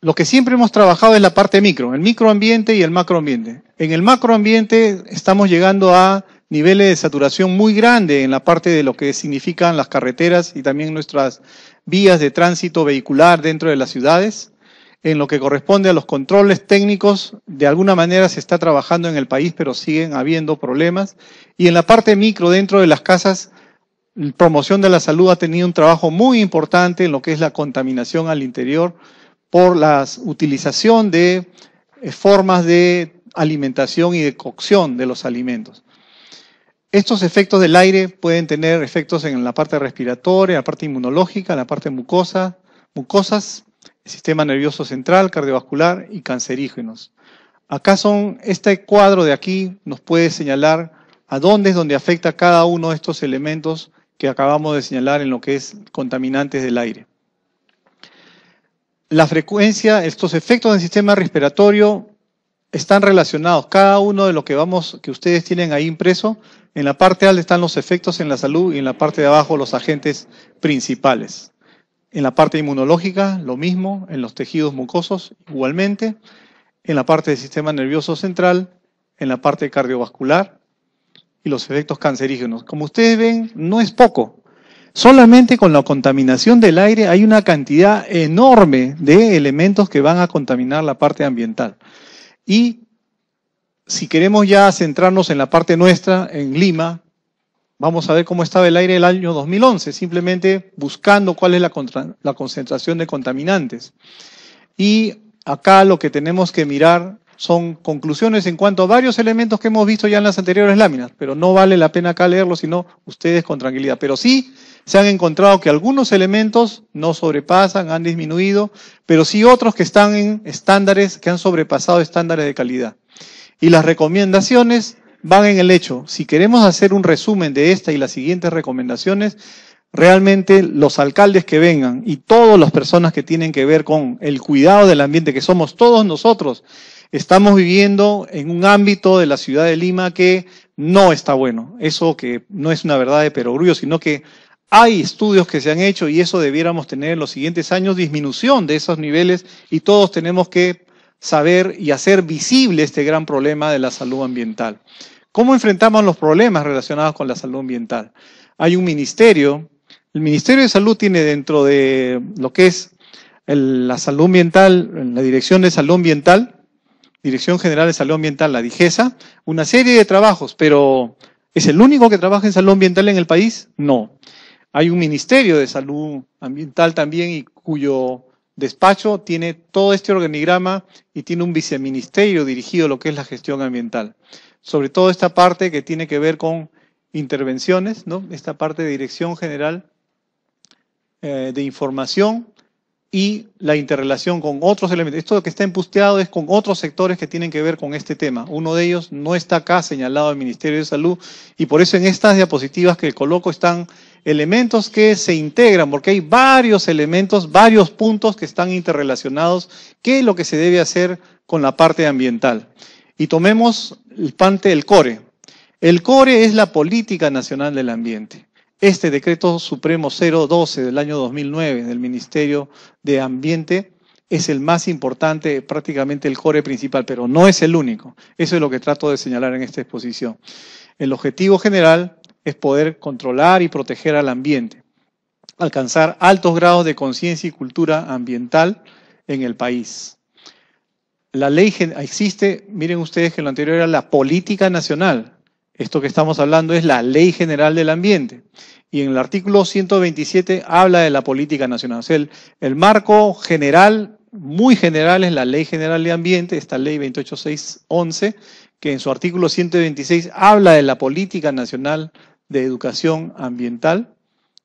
Lo que siempre hemos trabajado es la parte micro, el microambiente y el macroambiente. En el macroambiente estamos llegando a niveles de saturación muy grande en la parte de lo que significan las carreteras y también nuestras vías de tránsito vehicular dentro de las ciudades. En lo que corresponde a los controles técnicos, de alguna manera se está trabajando en el país, pero siguen habiendo problemas. Y en la parte micro, dentro de las casas, la promoción de la salud ha tenido un trabajo muy importante en lo que es la contaminación al interior por la utilización de formas de alimentación y de cocción de los alimentos. Estos efectos del aire pueden tener efectos en la parte respiratoria, la parte inmunológica, la parte mucosas, el sistema nervioso central, cardiovascular y cancerígenos. Acá este cuadro de aquí nos puede señalar a dónde es donde afecta cada uno de estos elementos que acabamos de señalar en lo que es contaminantes del aire. La frecuencia, estos efectos del sistema respiratorio están relacionados. Cada uno de los que ustedes tienen ahí impreso, en la parte alta están los efectos en la salud y en la parte de abajo los agentes principales. En la parte inmunológica, lo mismo, en los tejidos mucosos, igualmente, en la parte del sistema nervioso central, en la parte cardiovascular y los efectos cancerígenos. Como ustedes ven, no es poco. Solamente con la contaminación del aire hay una cantidad enorme de elementos que van a contaminar la parte ambiental. Y si queremos ya centrarnos en la parte nuestra, en Lima, vamos a ver cómo estaba el aire el año 2011, simplemente buscando cuál es la concentración de contaminantes. Y acá lo que tenemos que mirar son conclusiones en cuanto a varios elementos que hemos visto ya en las anteriores láminas, pero no vale la pena acá leerlos, sino ustedes con tranquilidad. Pero sí se han encontrado que algunos elementos no sobrepasan, han disminuido, pero sí otros que están en estándares, que han sobrepasado estándares de calidad. Y las recomendaciones van en el hecho. Si queremos hacer un resumen de esta y las siguientes recomendaciones, realmente los alcaldes que vengan y todas las personas que tienen que ver con el cuidado del ambiente, que somos todos nosotros, estamos viviendo en un ámbito de la ciudad de Lima que no está bueno. Eso que no es una verdad de perogrullo, sino que hay estudios que se han hecho y eso debiéramos tener en los siguientes años, disminución de esos niveles, y todos tenemos que saber y hacer visible este gran problema de la salud ambiental. ¿Cómo enfrentamos los problemas relacionados con la salud ambiental? Hay un ministerio, el Ministerio de Salud tiene dentro de lo que es la salud ambiental, la Dirección de Salud Ambiental, Dirección General de Salud Ambiental, la DIGESA, una serie de trabajos, pero ¿es el único que trabaja en salud ambiental en el país? No. Hay un Ministerio de Salud Ambiental también y cuyo despacho tiene todo este organigrama y tiene un viceministerio dirigido a lo que es la gestión ambiental. Sobre todo esta parte que tiene que ver con intervenciones, ¿no? Esta parte de Dirección General de Información y la interrelación con otros elementos. Esto que está embusteado es con otros sectores que tienen que ver con este tema. Uno de ellos no está acá señalado el Ministerio de Salud y por eso en estas diapositivas que coloco están elementos que se integran, porque hay varios elementos, varios puntos que están interrelacionados, que es lo que se debe hacer con la parte ambiental. Y tomemos el core. El CORE es la Política Nacional del Ambiente. Este decreto supremo 012 del año 2009 del Ministerio de Ambiente es el más importante, prácticamente el core principal, pero no es el único. Eso es lo que trato de señalar en esta exposición. El objetivo general es poder controlar y proteger al ambiente, alcanzar altos grados de conciencia y cultura ambiental en el país. La ley existe, miren ustedes que lo anterior era la política nacional. Esto que estamos hablando es la Ley General del Ambiente. Y en el artículo 127 habla de la política nacional. O sea, el marco general, muy general, es la Ley General de Ambiente, esta ley 28611, que en su artículo 126 habla de la política nacional de educación ambiental,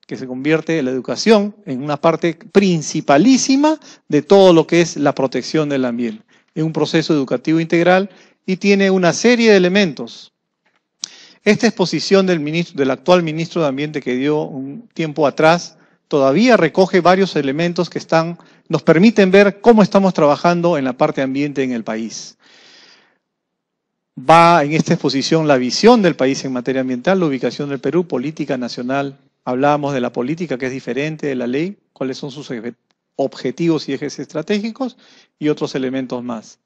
que se convierte en la educación en una parte principalísima de todo lo que es la protección del ambiente. Es un proceso educativo integral y tiene una serie de elementos. Esta exposición del actual ministro de Ambiente que dio un tiempo atrás todavía recoge varios elementos que nos permiten ver cómo estamos trabajando en la parte ambiente en el país. Va en esta exposición la visión del país en materia ambiental, la ubicación del Perú, política nacional. Hablábamos de la política que es diferente de la ley, cuáles son sus objetivos y ejes estratégicos y otros elementos más.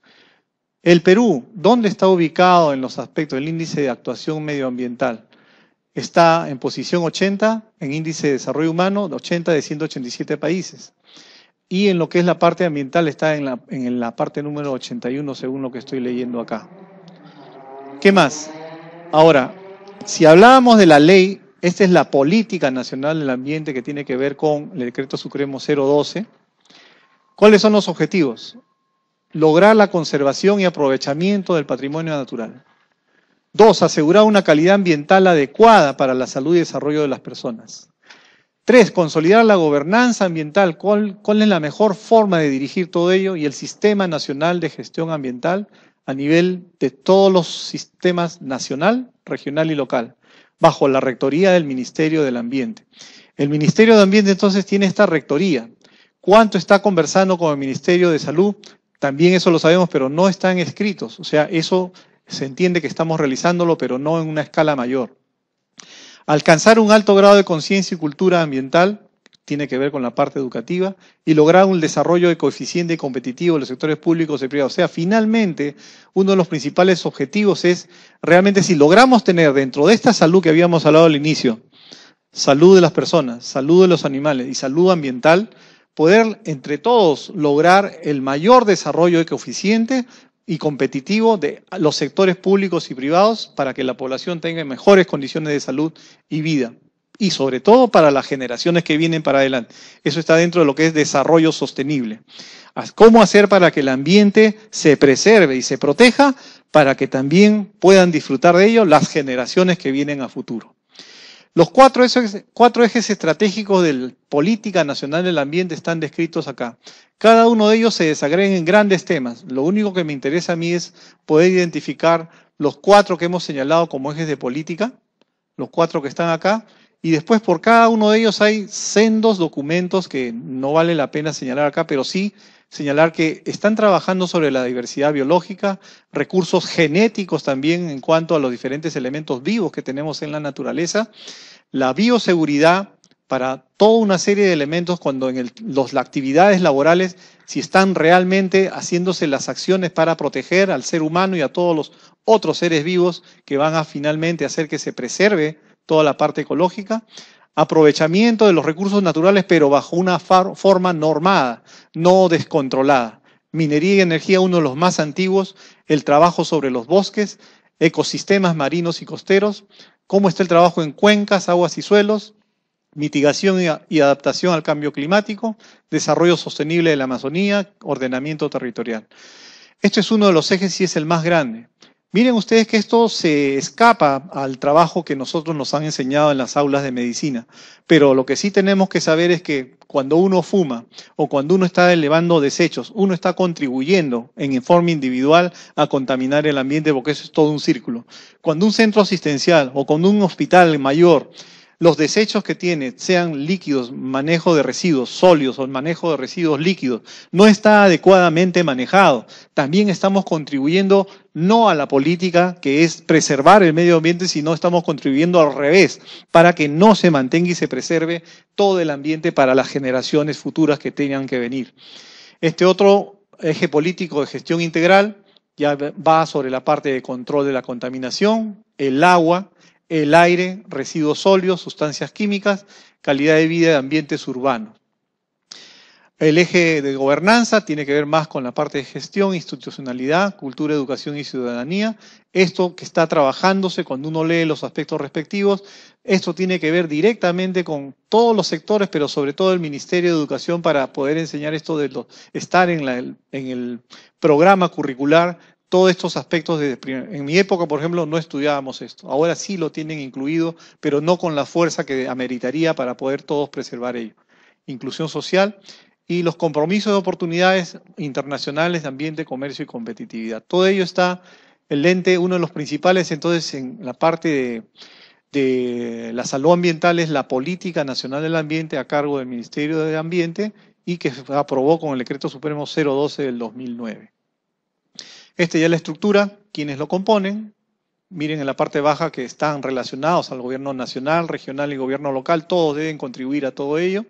El Perú, ¿dónde está ubicado en los aspectos del índice de actuación medioambiental? Está en posición 80 en índice de desarrollo humano, 80 de 187 países. Y en lo que es la parte ambiental está en la parte número 81, según lo que estoy leyendo acá. ¿Qué más? Ahora, si hablábamos de la ley, esta es la Política Nacional del Ambiente que tiene que ver con el Decreto Supremo 012. ¿Cuáles son los objetivos? Lograr la conservación y aprovechamiento del patrimonio natural. 2. Asegurar una calidad ambiental adecuada para la salud y desarrollo de las personas. 3. Consolidar la gobernanza ambiental. ¿Cuál es la mejor forma de dirigir todo ello? Y el Sistema Nacional de Gestión Ambiental a nivel de todos los sistemas nacional, regional y local, bajo la rectoría del Ministerio del Ambiente. El Ministerio de Ambiente entonces tiene esta rectoría. ¿Cuánto está conversando con el Ministerio de Salud? También eso lo sabemos, pero no están escritos. O sea, eso se entiende que estamos realizándolo, pero no en una escala mayor. Alcanzar un alto grado de conciencia y cultura ambiental, tiene que ver con la parte educativa, y lograr un desarrollo ecoeficiente y competitivo de los sectores públicos y privados. O sea, finalmente, uno de los principales objetivos es, realmente, si logramos tener dentro de esta salud que habíamos hablado al inicio, salud de las personas, salud de los animales y salud ambiental, poder entre todos lograr el mayor desarrollo ecoeficiente y competitivo de los sectores públicos y privados para que la población tenga mejores condiciones de salud y vida. Y sobre todo para las generaciones que vienen para adelante. Eso está dentro de lo que es desarrollo sostenible. ¿Cómo hacer para que el ambiente se preserve y se proteja para que también puedan disfrutar de ello las generaciones que vienen a futuro? Los cuatro ejes estratégicos de la Política Nacional del Ambiente están descritos acá. Cada uno de ellos se desagrega en grandes temas. Lo único que me interesa a mí es poder identificar los cuatro que hemos señalado como ejes de política, los cuatro que están acá, y después por cada uno de ellos hay sendos documentos que no vale la pena señalar acá, pero sí señalar que están trabajando sobre la diversidad biológica, recursos genéticos también en cuanto a los diferentes elementos vivos que tenemos en la naturaleza, la bioseguridad para toda una serie de elementos cuando en las actividades laborales, si están realmente haciéndose las acciones para proteger al ser humano y a todos los otros seres vivos que van a finalmente hacer que se preserve toda la parte ecológica. Aprovechamiento de los recursos naturales, pero bajo una forma normada, no descontrolada. Minería y energía, uno de los más antiguos, el trabajo sobre los bosques, ecosistemas marinos y costeros, cómo está el trabajo en cuencas, aguas y suelos, mitigación y adaptación al cambio climático, desarrollo sostenible de la Amazonía, ordenamiento territorial. Este es uno de los ejes y es el más grande. Miren ustedes que esto se escapa al trabajo que nosotros nos han enseñado en las aulas de medicina, pero lo que sí tenemos que saber es que cuando uno fuma o cuando uno está elevando desechos, uno está contribuyendo en forma individual a contaminar el ambiente porque eso es todo un círculo. Cuando un centro asistencial o cuando un hospital mayor los desechos que tiene, sean líquidos, manejo de residuos sólidos o el manejo de residuos líquidos, no está adecuadamente manejado. También estamos contribuyendo no a la política que es preservar el medio ambiente, sino estamos contribuyendo al revés, para que no se mantenga y se preserve todo el ambiente para las generaciones futuras que tengan que venir. Este otro eje político de gestión integral ya va sobre la parte de control de la contaminación, el agua, el aire, residuos sólidos, sustancias químicas, calidad de vida de ambientes urbanos. El eje de gobernanza tiene que ver más con la parte de gestión, institucionalidad, cultura, educación y ciudadanía. Esto que está trabajándose cuando uno lee los aspectos respectivos, esto tiene que ver directamente con todos los sectores, pero sobre todo el Ministerio de Educación para poder enseñar esto de estar en el programa curricular. Todos estos aspectos, en mi época, por ejemplo, no estudiábamos esto. Ahora sí lo tienen incluido, pero no con la fuerza que ameritaría para poder todos preservar ello. Inclusión social y los compromisos de oportunidades internacionales de ambiente, comercio y competitividad. Todo ello está el ente, uno de los principales, entonces, en la parte de la salud ambiental es la Política Nacional del Ambiente a cargo del Ministerio de Ambiente y que se aprobó con el Decreto Supremo 012 del 2009. Este ya es la estructura, quienes lo componen. Miren en la parte baja que están relacionados al gobierno nacional, regional y gobierno local. Todos deben contribuir a todo ello.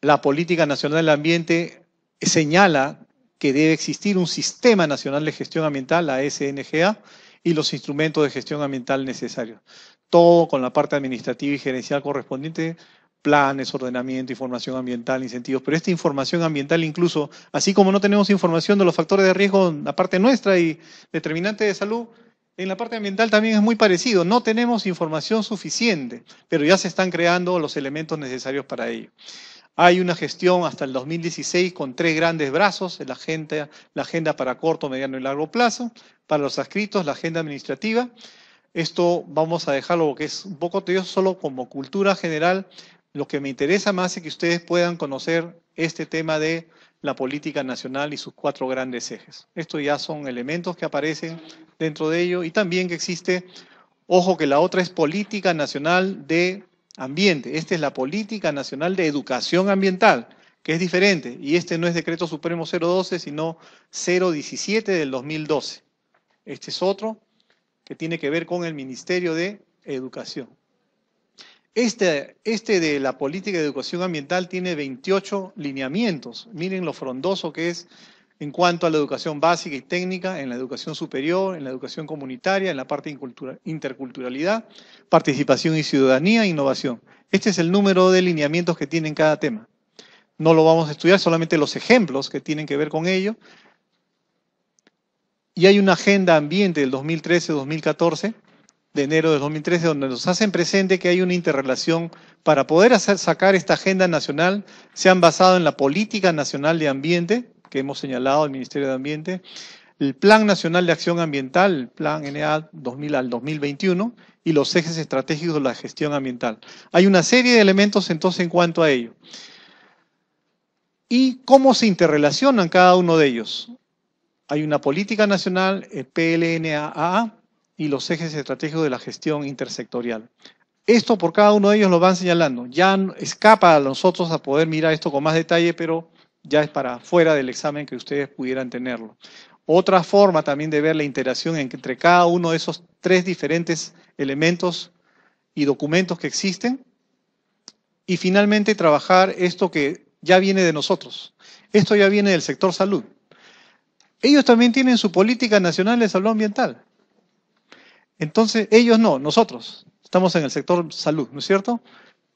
La Política Nacional del Ambiente señala que debe existir un Sistema Nacional de Gestión Ambiental, la SNGA, y los instrumentos de gestión ambiental necesarios. Todo con la parte administrativa y gerencial correspondiente, planes, ordenamiento, información ambiental, incentivos, pero esta información ambiental incluso, así como no tenemos información de los factores de riesgo en la parte nuestra y determinante de salud, en la parte ambiental también es muy parecido, no tenemos información suficiente, pero ya se están creando los elementos necesarios para ello. Hay una gestión hasta el 2016 con 3 grandes brazos, la agenda para corto, mediano y largo plazo, para los adscritos, la agenda administrativa, esto vamos a dejarlo porque es un poco tedioso, solo como cultura general. Lo que me interesa más es que ustedes puedan conocer este tema de la política nacional y sus 4 grandes ejes. Estos ya son elementos que aparecen dentro de ello y también que existe, ojo que la otra es política nacional de ambiente. Esta es la política nacional de educación ambiental, que es diferente. Y este no es decreto supremo 012, sino 017 del 2012. Este es otro que tiene que ver con el Ministerio de Educación. Este de la política de educación ambiental tiene 28 lineamientos. Miren lo frondoso que es en cuanto a la educación básica y técnica, en la educación superior, en la educación comunitaria, en la parte de interculturalidad, participación y ciudadanía e innovación. Este es el número de lineamientos que tiene en cada tema. No lo vamos a estudiar, solamente los ejemplos que tienen que ver con ello. Y hay una agenda ambiente del 2013-2014, de enero de 2013, donde nos hacen presente que hay una interrelación para poder sacar esta agenda nacional, se han basado en la Política Nacional de Ambiente, que hemos señalado al Ministerio de Ambiente, el Plan Nacional de Acción Ambiental, el Plan NA 2000 al 2021, y los ejes estratégicos de la gestión ambiental. Hay una serie de elementos entonces en cuanto a ello. ¿Y cómo se interrelacionan cada uno de ellos? Hay una Política Nacional, el PLNAA, y los ejes estratégicos de la gestión intersectorial. Esto por cada uno de ellos lo van señalando. Ya escapa a nosotros a poder mirar esto con más detalle, pero ya es para fuera del examen que ustedes pudieran tenerlo. Otra forma también de ver la interacción entre cada uno de esos 3 diferentes elementos y documentos que existen. Y finalmente trabajar esto que ya viene de nosotros. Esto ya viene del sector salud. Ellos también tienen su política nacional de salud ambiental. Entonces, ellos no, nosotros estamos en el sector salud, ¿no es cierto?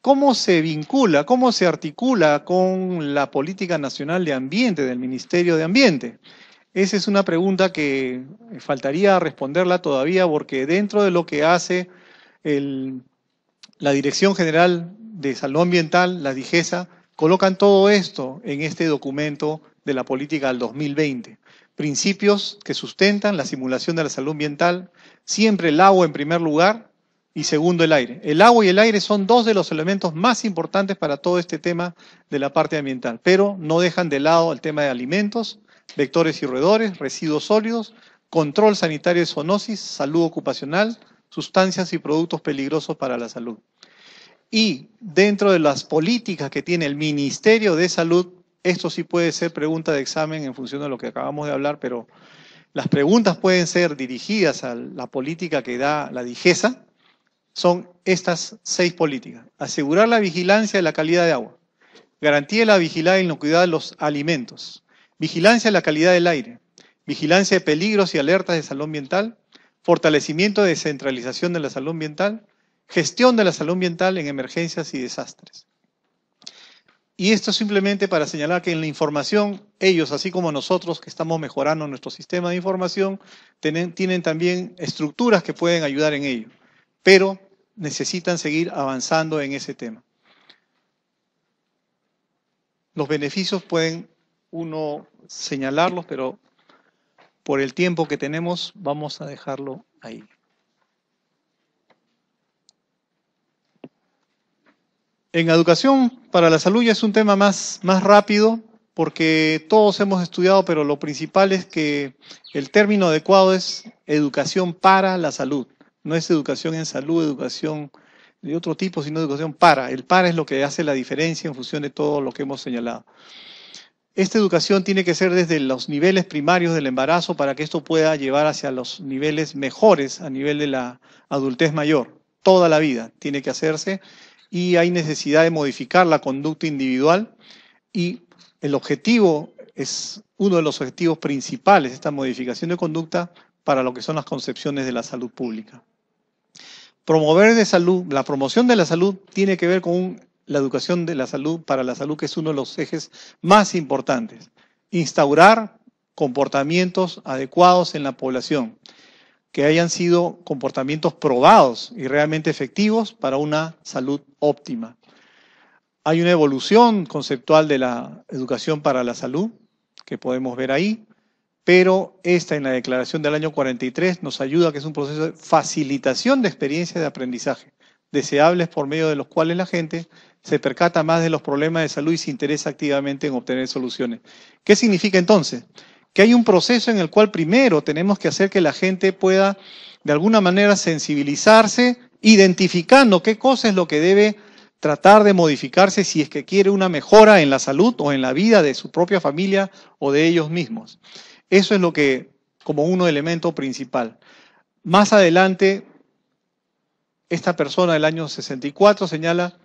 ¿Cómo se vincula, cómo se articula con la Política Nacional de Ambiente del Ministerio de Ambiente? Esa es una pregunta que faltaría responderla todavía porque dentro de lo que hace la Dirección General de Salud Ambiental, la DIGESA, colocan todo esto en este documento de la política del 2020. Principios que sustentan la simulación de la salud ambiental, siempre el agua en primer lugar y segundo el aire. El agua y el aire son 2 de los elementos más importantes para todo este tema de la parte ambiental, pero no dejan de lado el tema de alimentos, vectores y roedores, residuos sólidos, control sanitario de zoonosis, salud ocupacional, sustancias y productos peligrosos para la salud. Y dentro de las políticas que tiene el Ministerio de Salud, esto sí puede ser pregunta de examen en función de lo que acabamos de hablar, pero las preguntas pueden ser dirigidas a la política que da la DIGESA. Son estas 6 políticas. Asegurar la vigilancia de la calidad de agua. Garantía de la vigilancia y inocuidad de los alimentos. Vigilancia de la calidad del aire. Vigilancia de peligros y alertas de salud ambiental. Fortalecimiento de descentralización de la salud ambiental. Gestión de la salud ambiental en emergencias y desastres. Y esto simplemente para señalar que en la información, ellos, así como nosotros, que estamos mejorando nuestro sistema de información, tienen también estructuras que pueden ayudar en ello. Pero necesitan seguir avanzando en ese tema. Los beneficios pueden uno señalarlos, pero por el tiempo que tenemos vamos a dejarlo ahí. En educación para la salud ya es un tema más rápido, porque todos hemos estudiado, pero lo principal es que el término adecuado es educación para la salud. No es educación en salud, educación de otro tipo, sino educación para. El para es lo que hace la diferencia en función de todo lo que hemos señalado. Esta educación tiene que ser desde los niveles primarios del embarazo para que esto pueda llevar hacia los niveles mejores a nivel de la adultez mayor. Toda la vida tiene que hacerse y hay necesidad de modificar la conducta individual y el objetivo es uno de los objetivos principales, esta modificación de conducta para lo que son las concepciones de la salud pública. Promover de salud, la promoción de la salud tiene que ver con la educación de la salud para la salud, que es uno de los ejes más importantes. Instaurar comportamientos adecuados en la población, que hayan sido comportamientos probados y realmente efectivos para una salud óptima. Hay una evolución conceptual de la educación para la salud, que podemos ver ahí, pero esta en la declaración del año 43 nos ayuda, que es un proceso de facilitación de experiencias de aprendizaje, deseables por medio de los cuales la gente se percata más de los problemas de salud y se interesa activamente en obtener soluciones. ¿Qué significa entonces? Que hay un proceso en el cual primero tenemos que hacer que la gente pueda de alguna manera sensibilizarse, identificando qué cosa es lo que debe tratar de modificarse si es que quiere una mejora en la salud o en la vida de su propia familia o de ellos mismos. Eso es lo que, como uno elemento principal. Más adelante, esta persona del año 64 señala,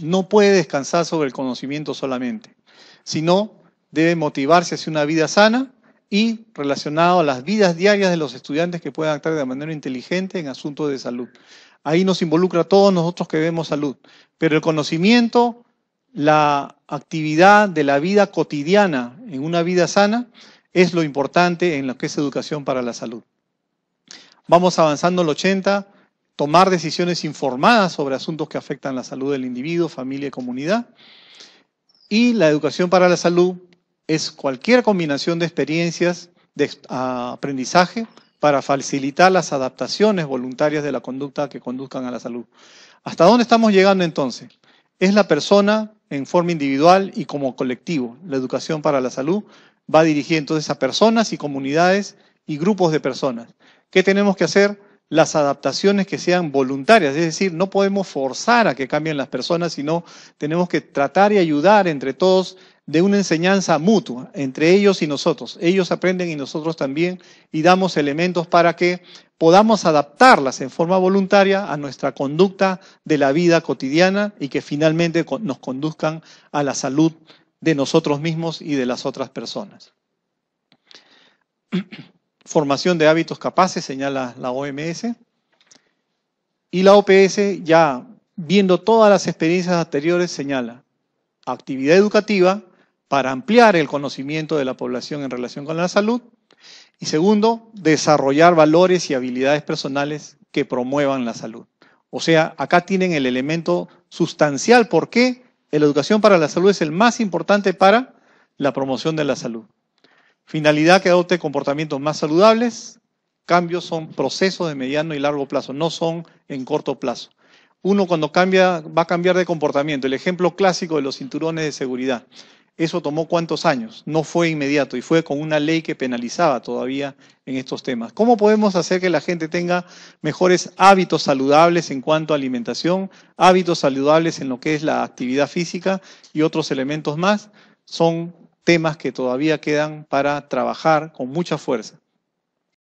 no puede descansar sobre el conocimiento solamente, sino debe motivarse hacia una vida sana y relacionado a las vidas diarias de los estudiantes que puedan actuar de manera inteligente en asuntos de salud. Ahí nos involucra a todos nosotros que vemos salud, pero el conocimiento, la actividad de la vida cotidiana en una vida sana, es lo importante en lo que es educación para la salud. Vamos avanzando en el 80, tomar decisiones informadas sobre asuntos que afectan la salud del individuo, familia y comunidad. Y la educación para la salud es cualquier combinación de experiencias de aprendizaje para facilitar las adaptaciones voluntarias de la conducta que conduzcan a la salud. ¿Hasta dónde estamos llegando entonces? Es la persona en forma individual y como colectivo. La educación para la salud va dirigida entonces a personas y comunidades y grupos de personas. ¿Qué tenemos que hacer? Las adaptaciones que sean voluntarias, es decir, no podemos forzar a que cambien las personas, sino tenemos que tratar y ayudar entre todos de una enseñanza mutua, entre ellos y nosotros. Ellos aprenden y nosotros también, y damos elementos para que podamos adaptarlas en forma voluntaria a nuestra conducta de la vida cotidiana y que finalmente nos conduzcan a la salud de nosotros mismos y de las otras personas. Formación de hábitos capaces, señala la OMS. Y la OPS, ya viendo todas las experiencias anteriores, señala actividad educativa para ampliar el conocimiento de la población en relación con la salud. Y segundo, desarrollar valores y habilidades personales que promuevan la salud. O sea, acá tienen el elemento sustancial. ¿Por qué? La educación para la salud es el más importante para la promoción de la salud. Finalidad, que adopte comportamientos más saludables. Cambios son procesos de mediano y largo plazo, no son en corto plazo. Uno cuando cambia, va a cambiar de comportamiento. El ejemplo clásico de los cinturones de seguridad. Eso tomó cuántos años, no fue inmediato y fue con una ley que penalizaba todavía en estos temas. ¿Cómo podemos hacer que la gente tenga mejores hábitos saludables en cuanto a alimentación, hábitos saludables en lo que es la actividad física y otros elementos más? Son temas que todavía quedan para trabajar con mucha fuerza.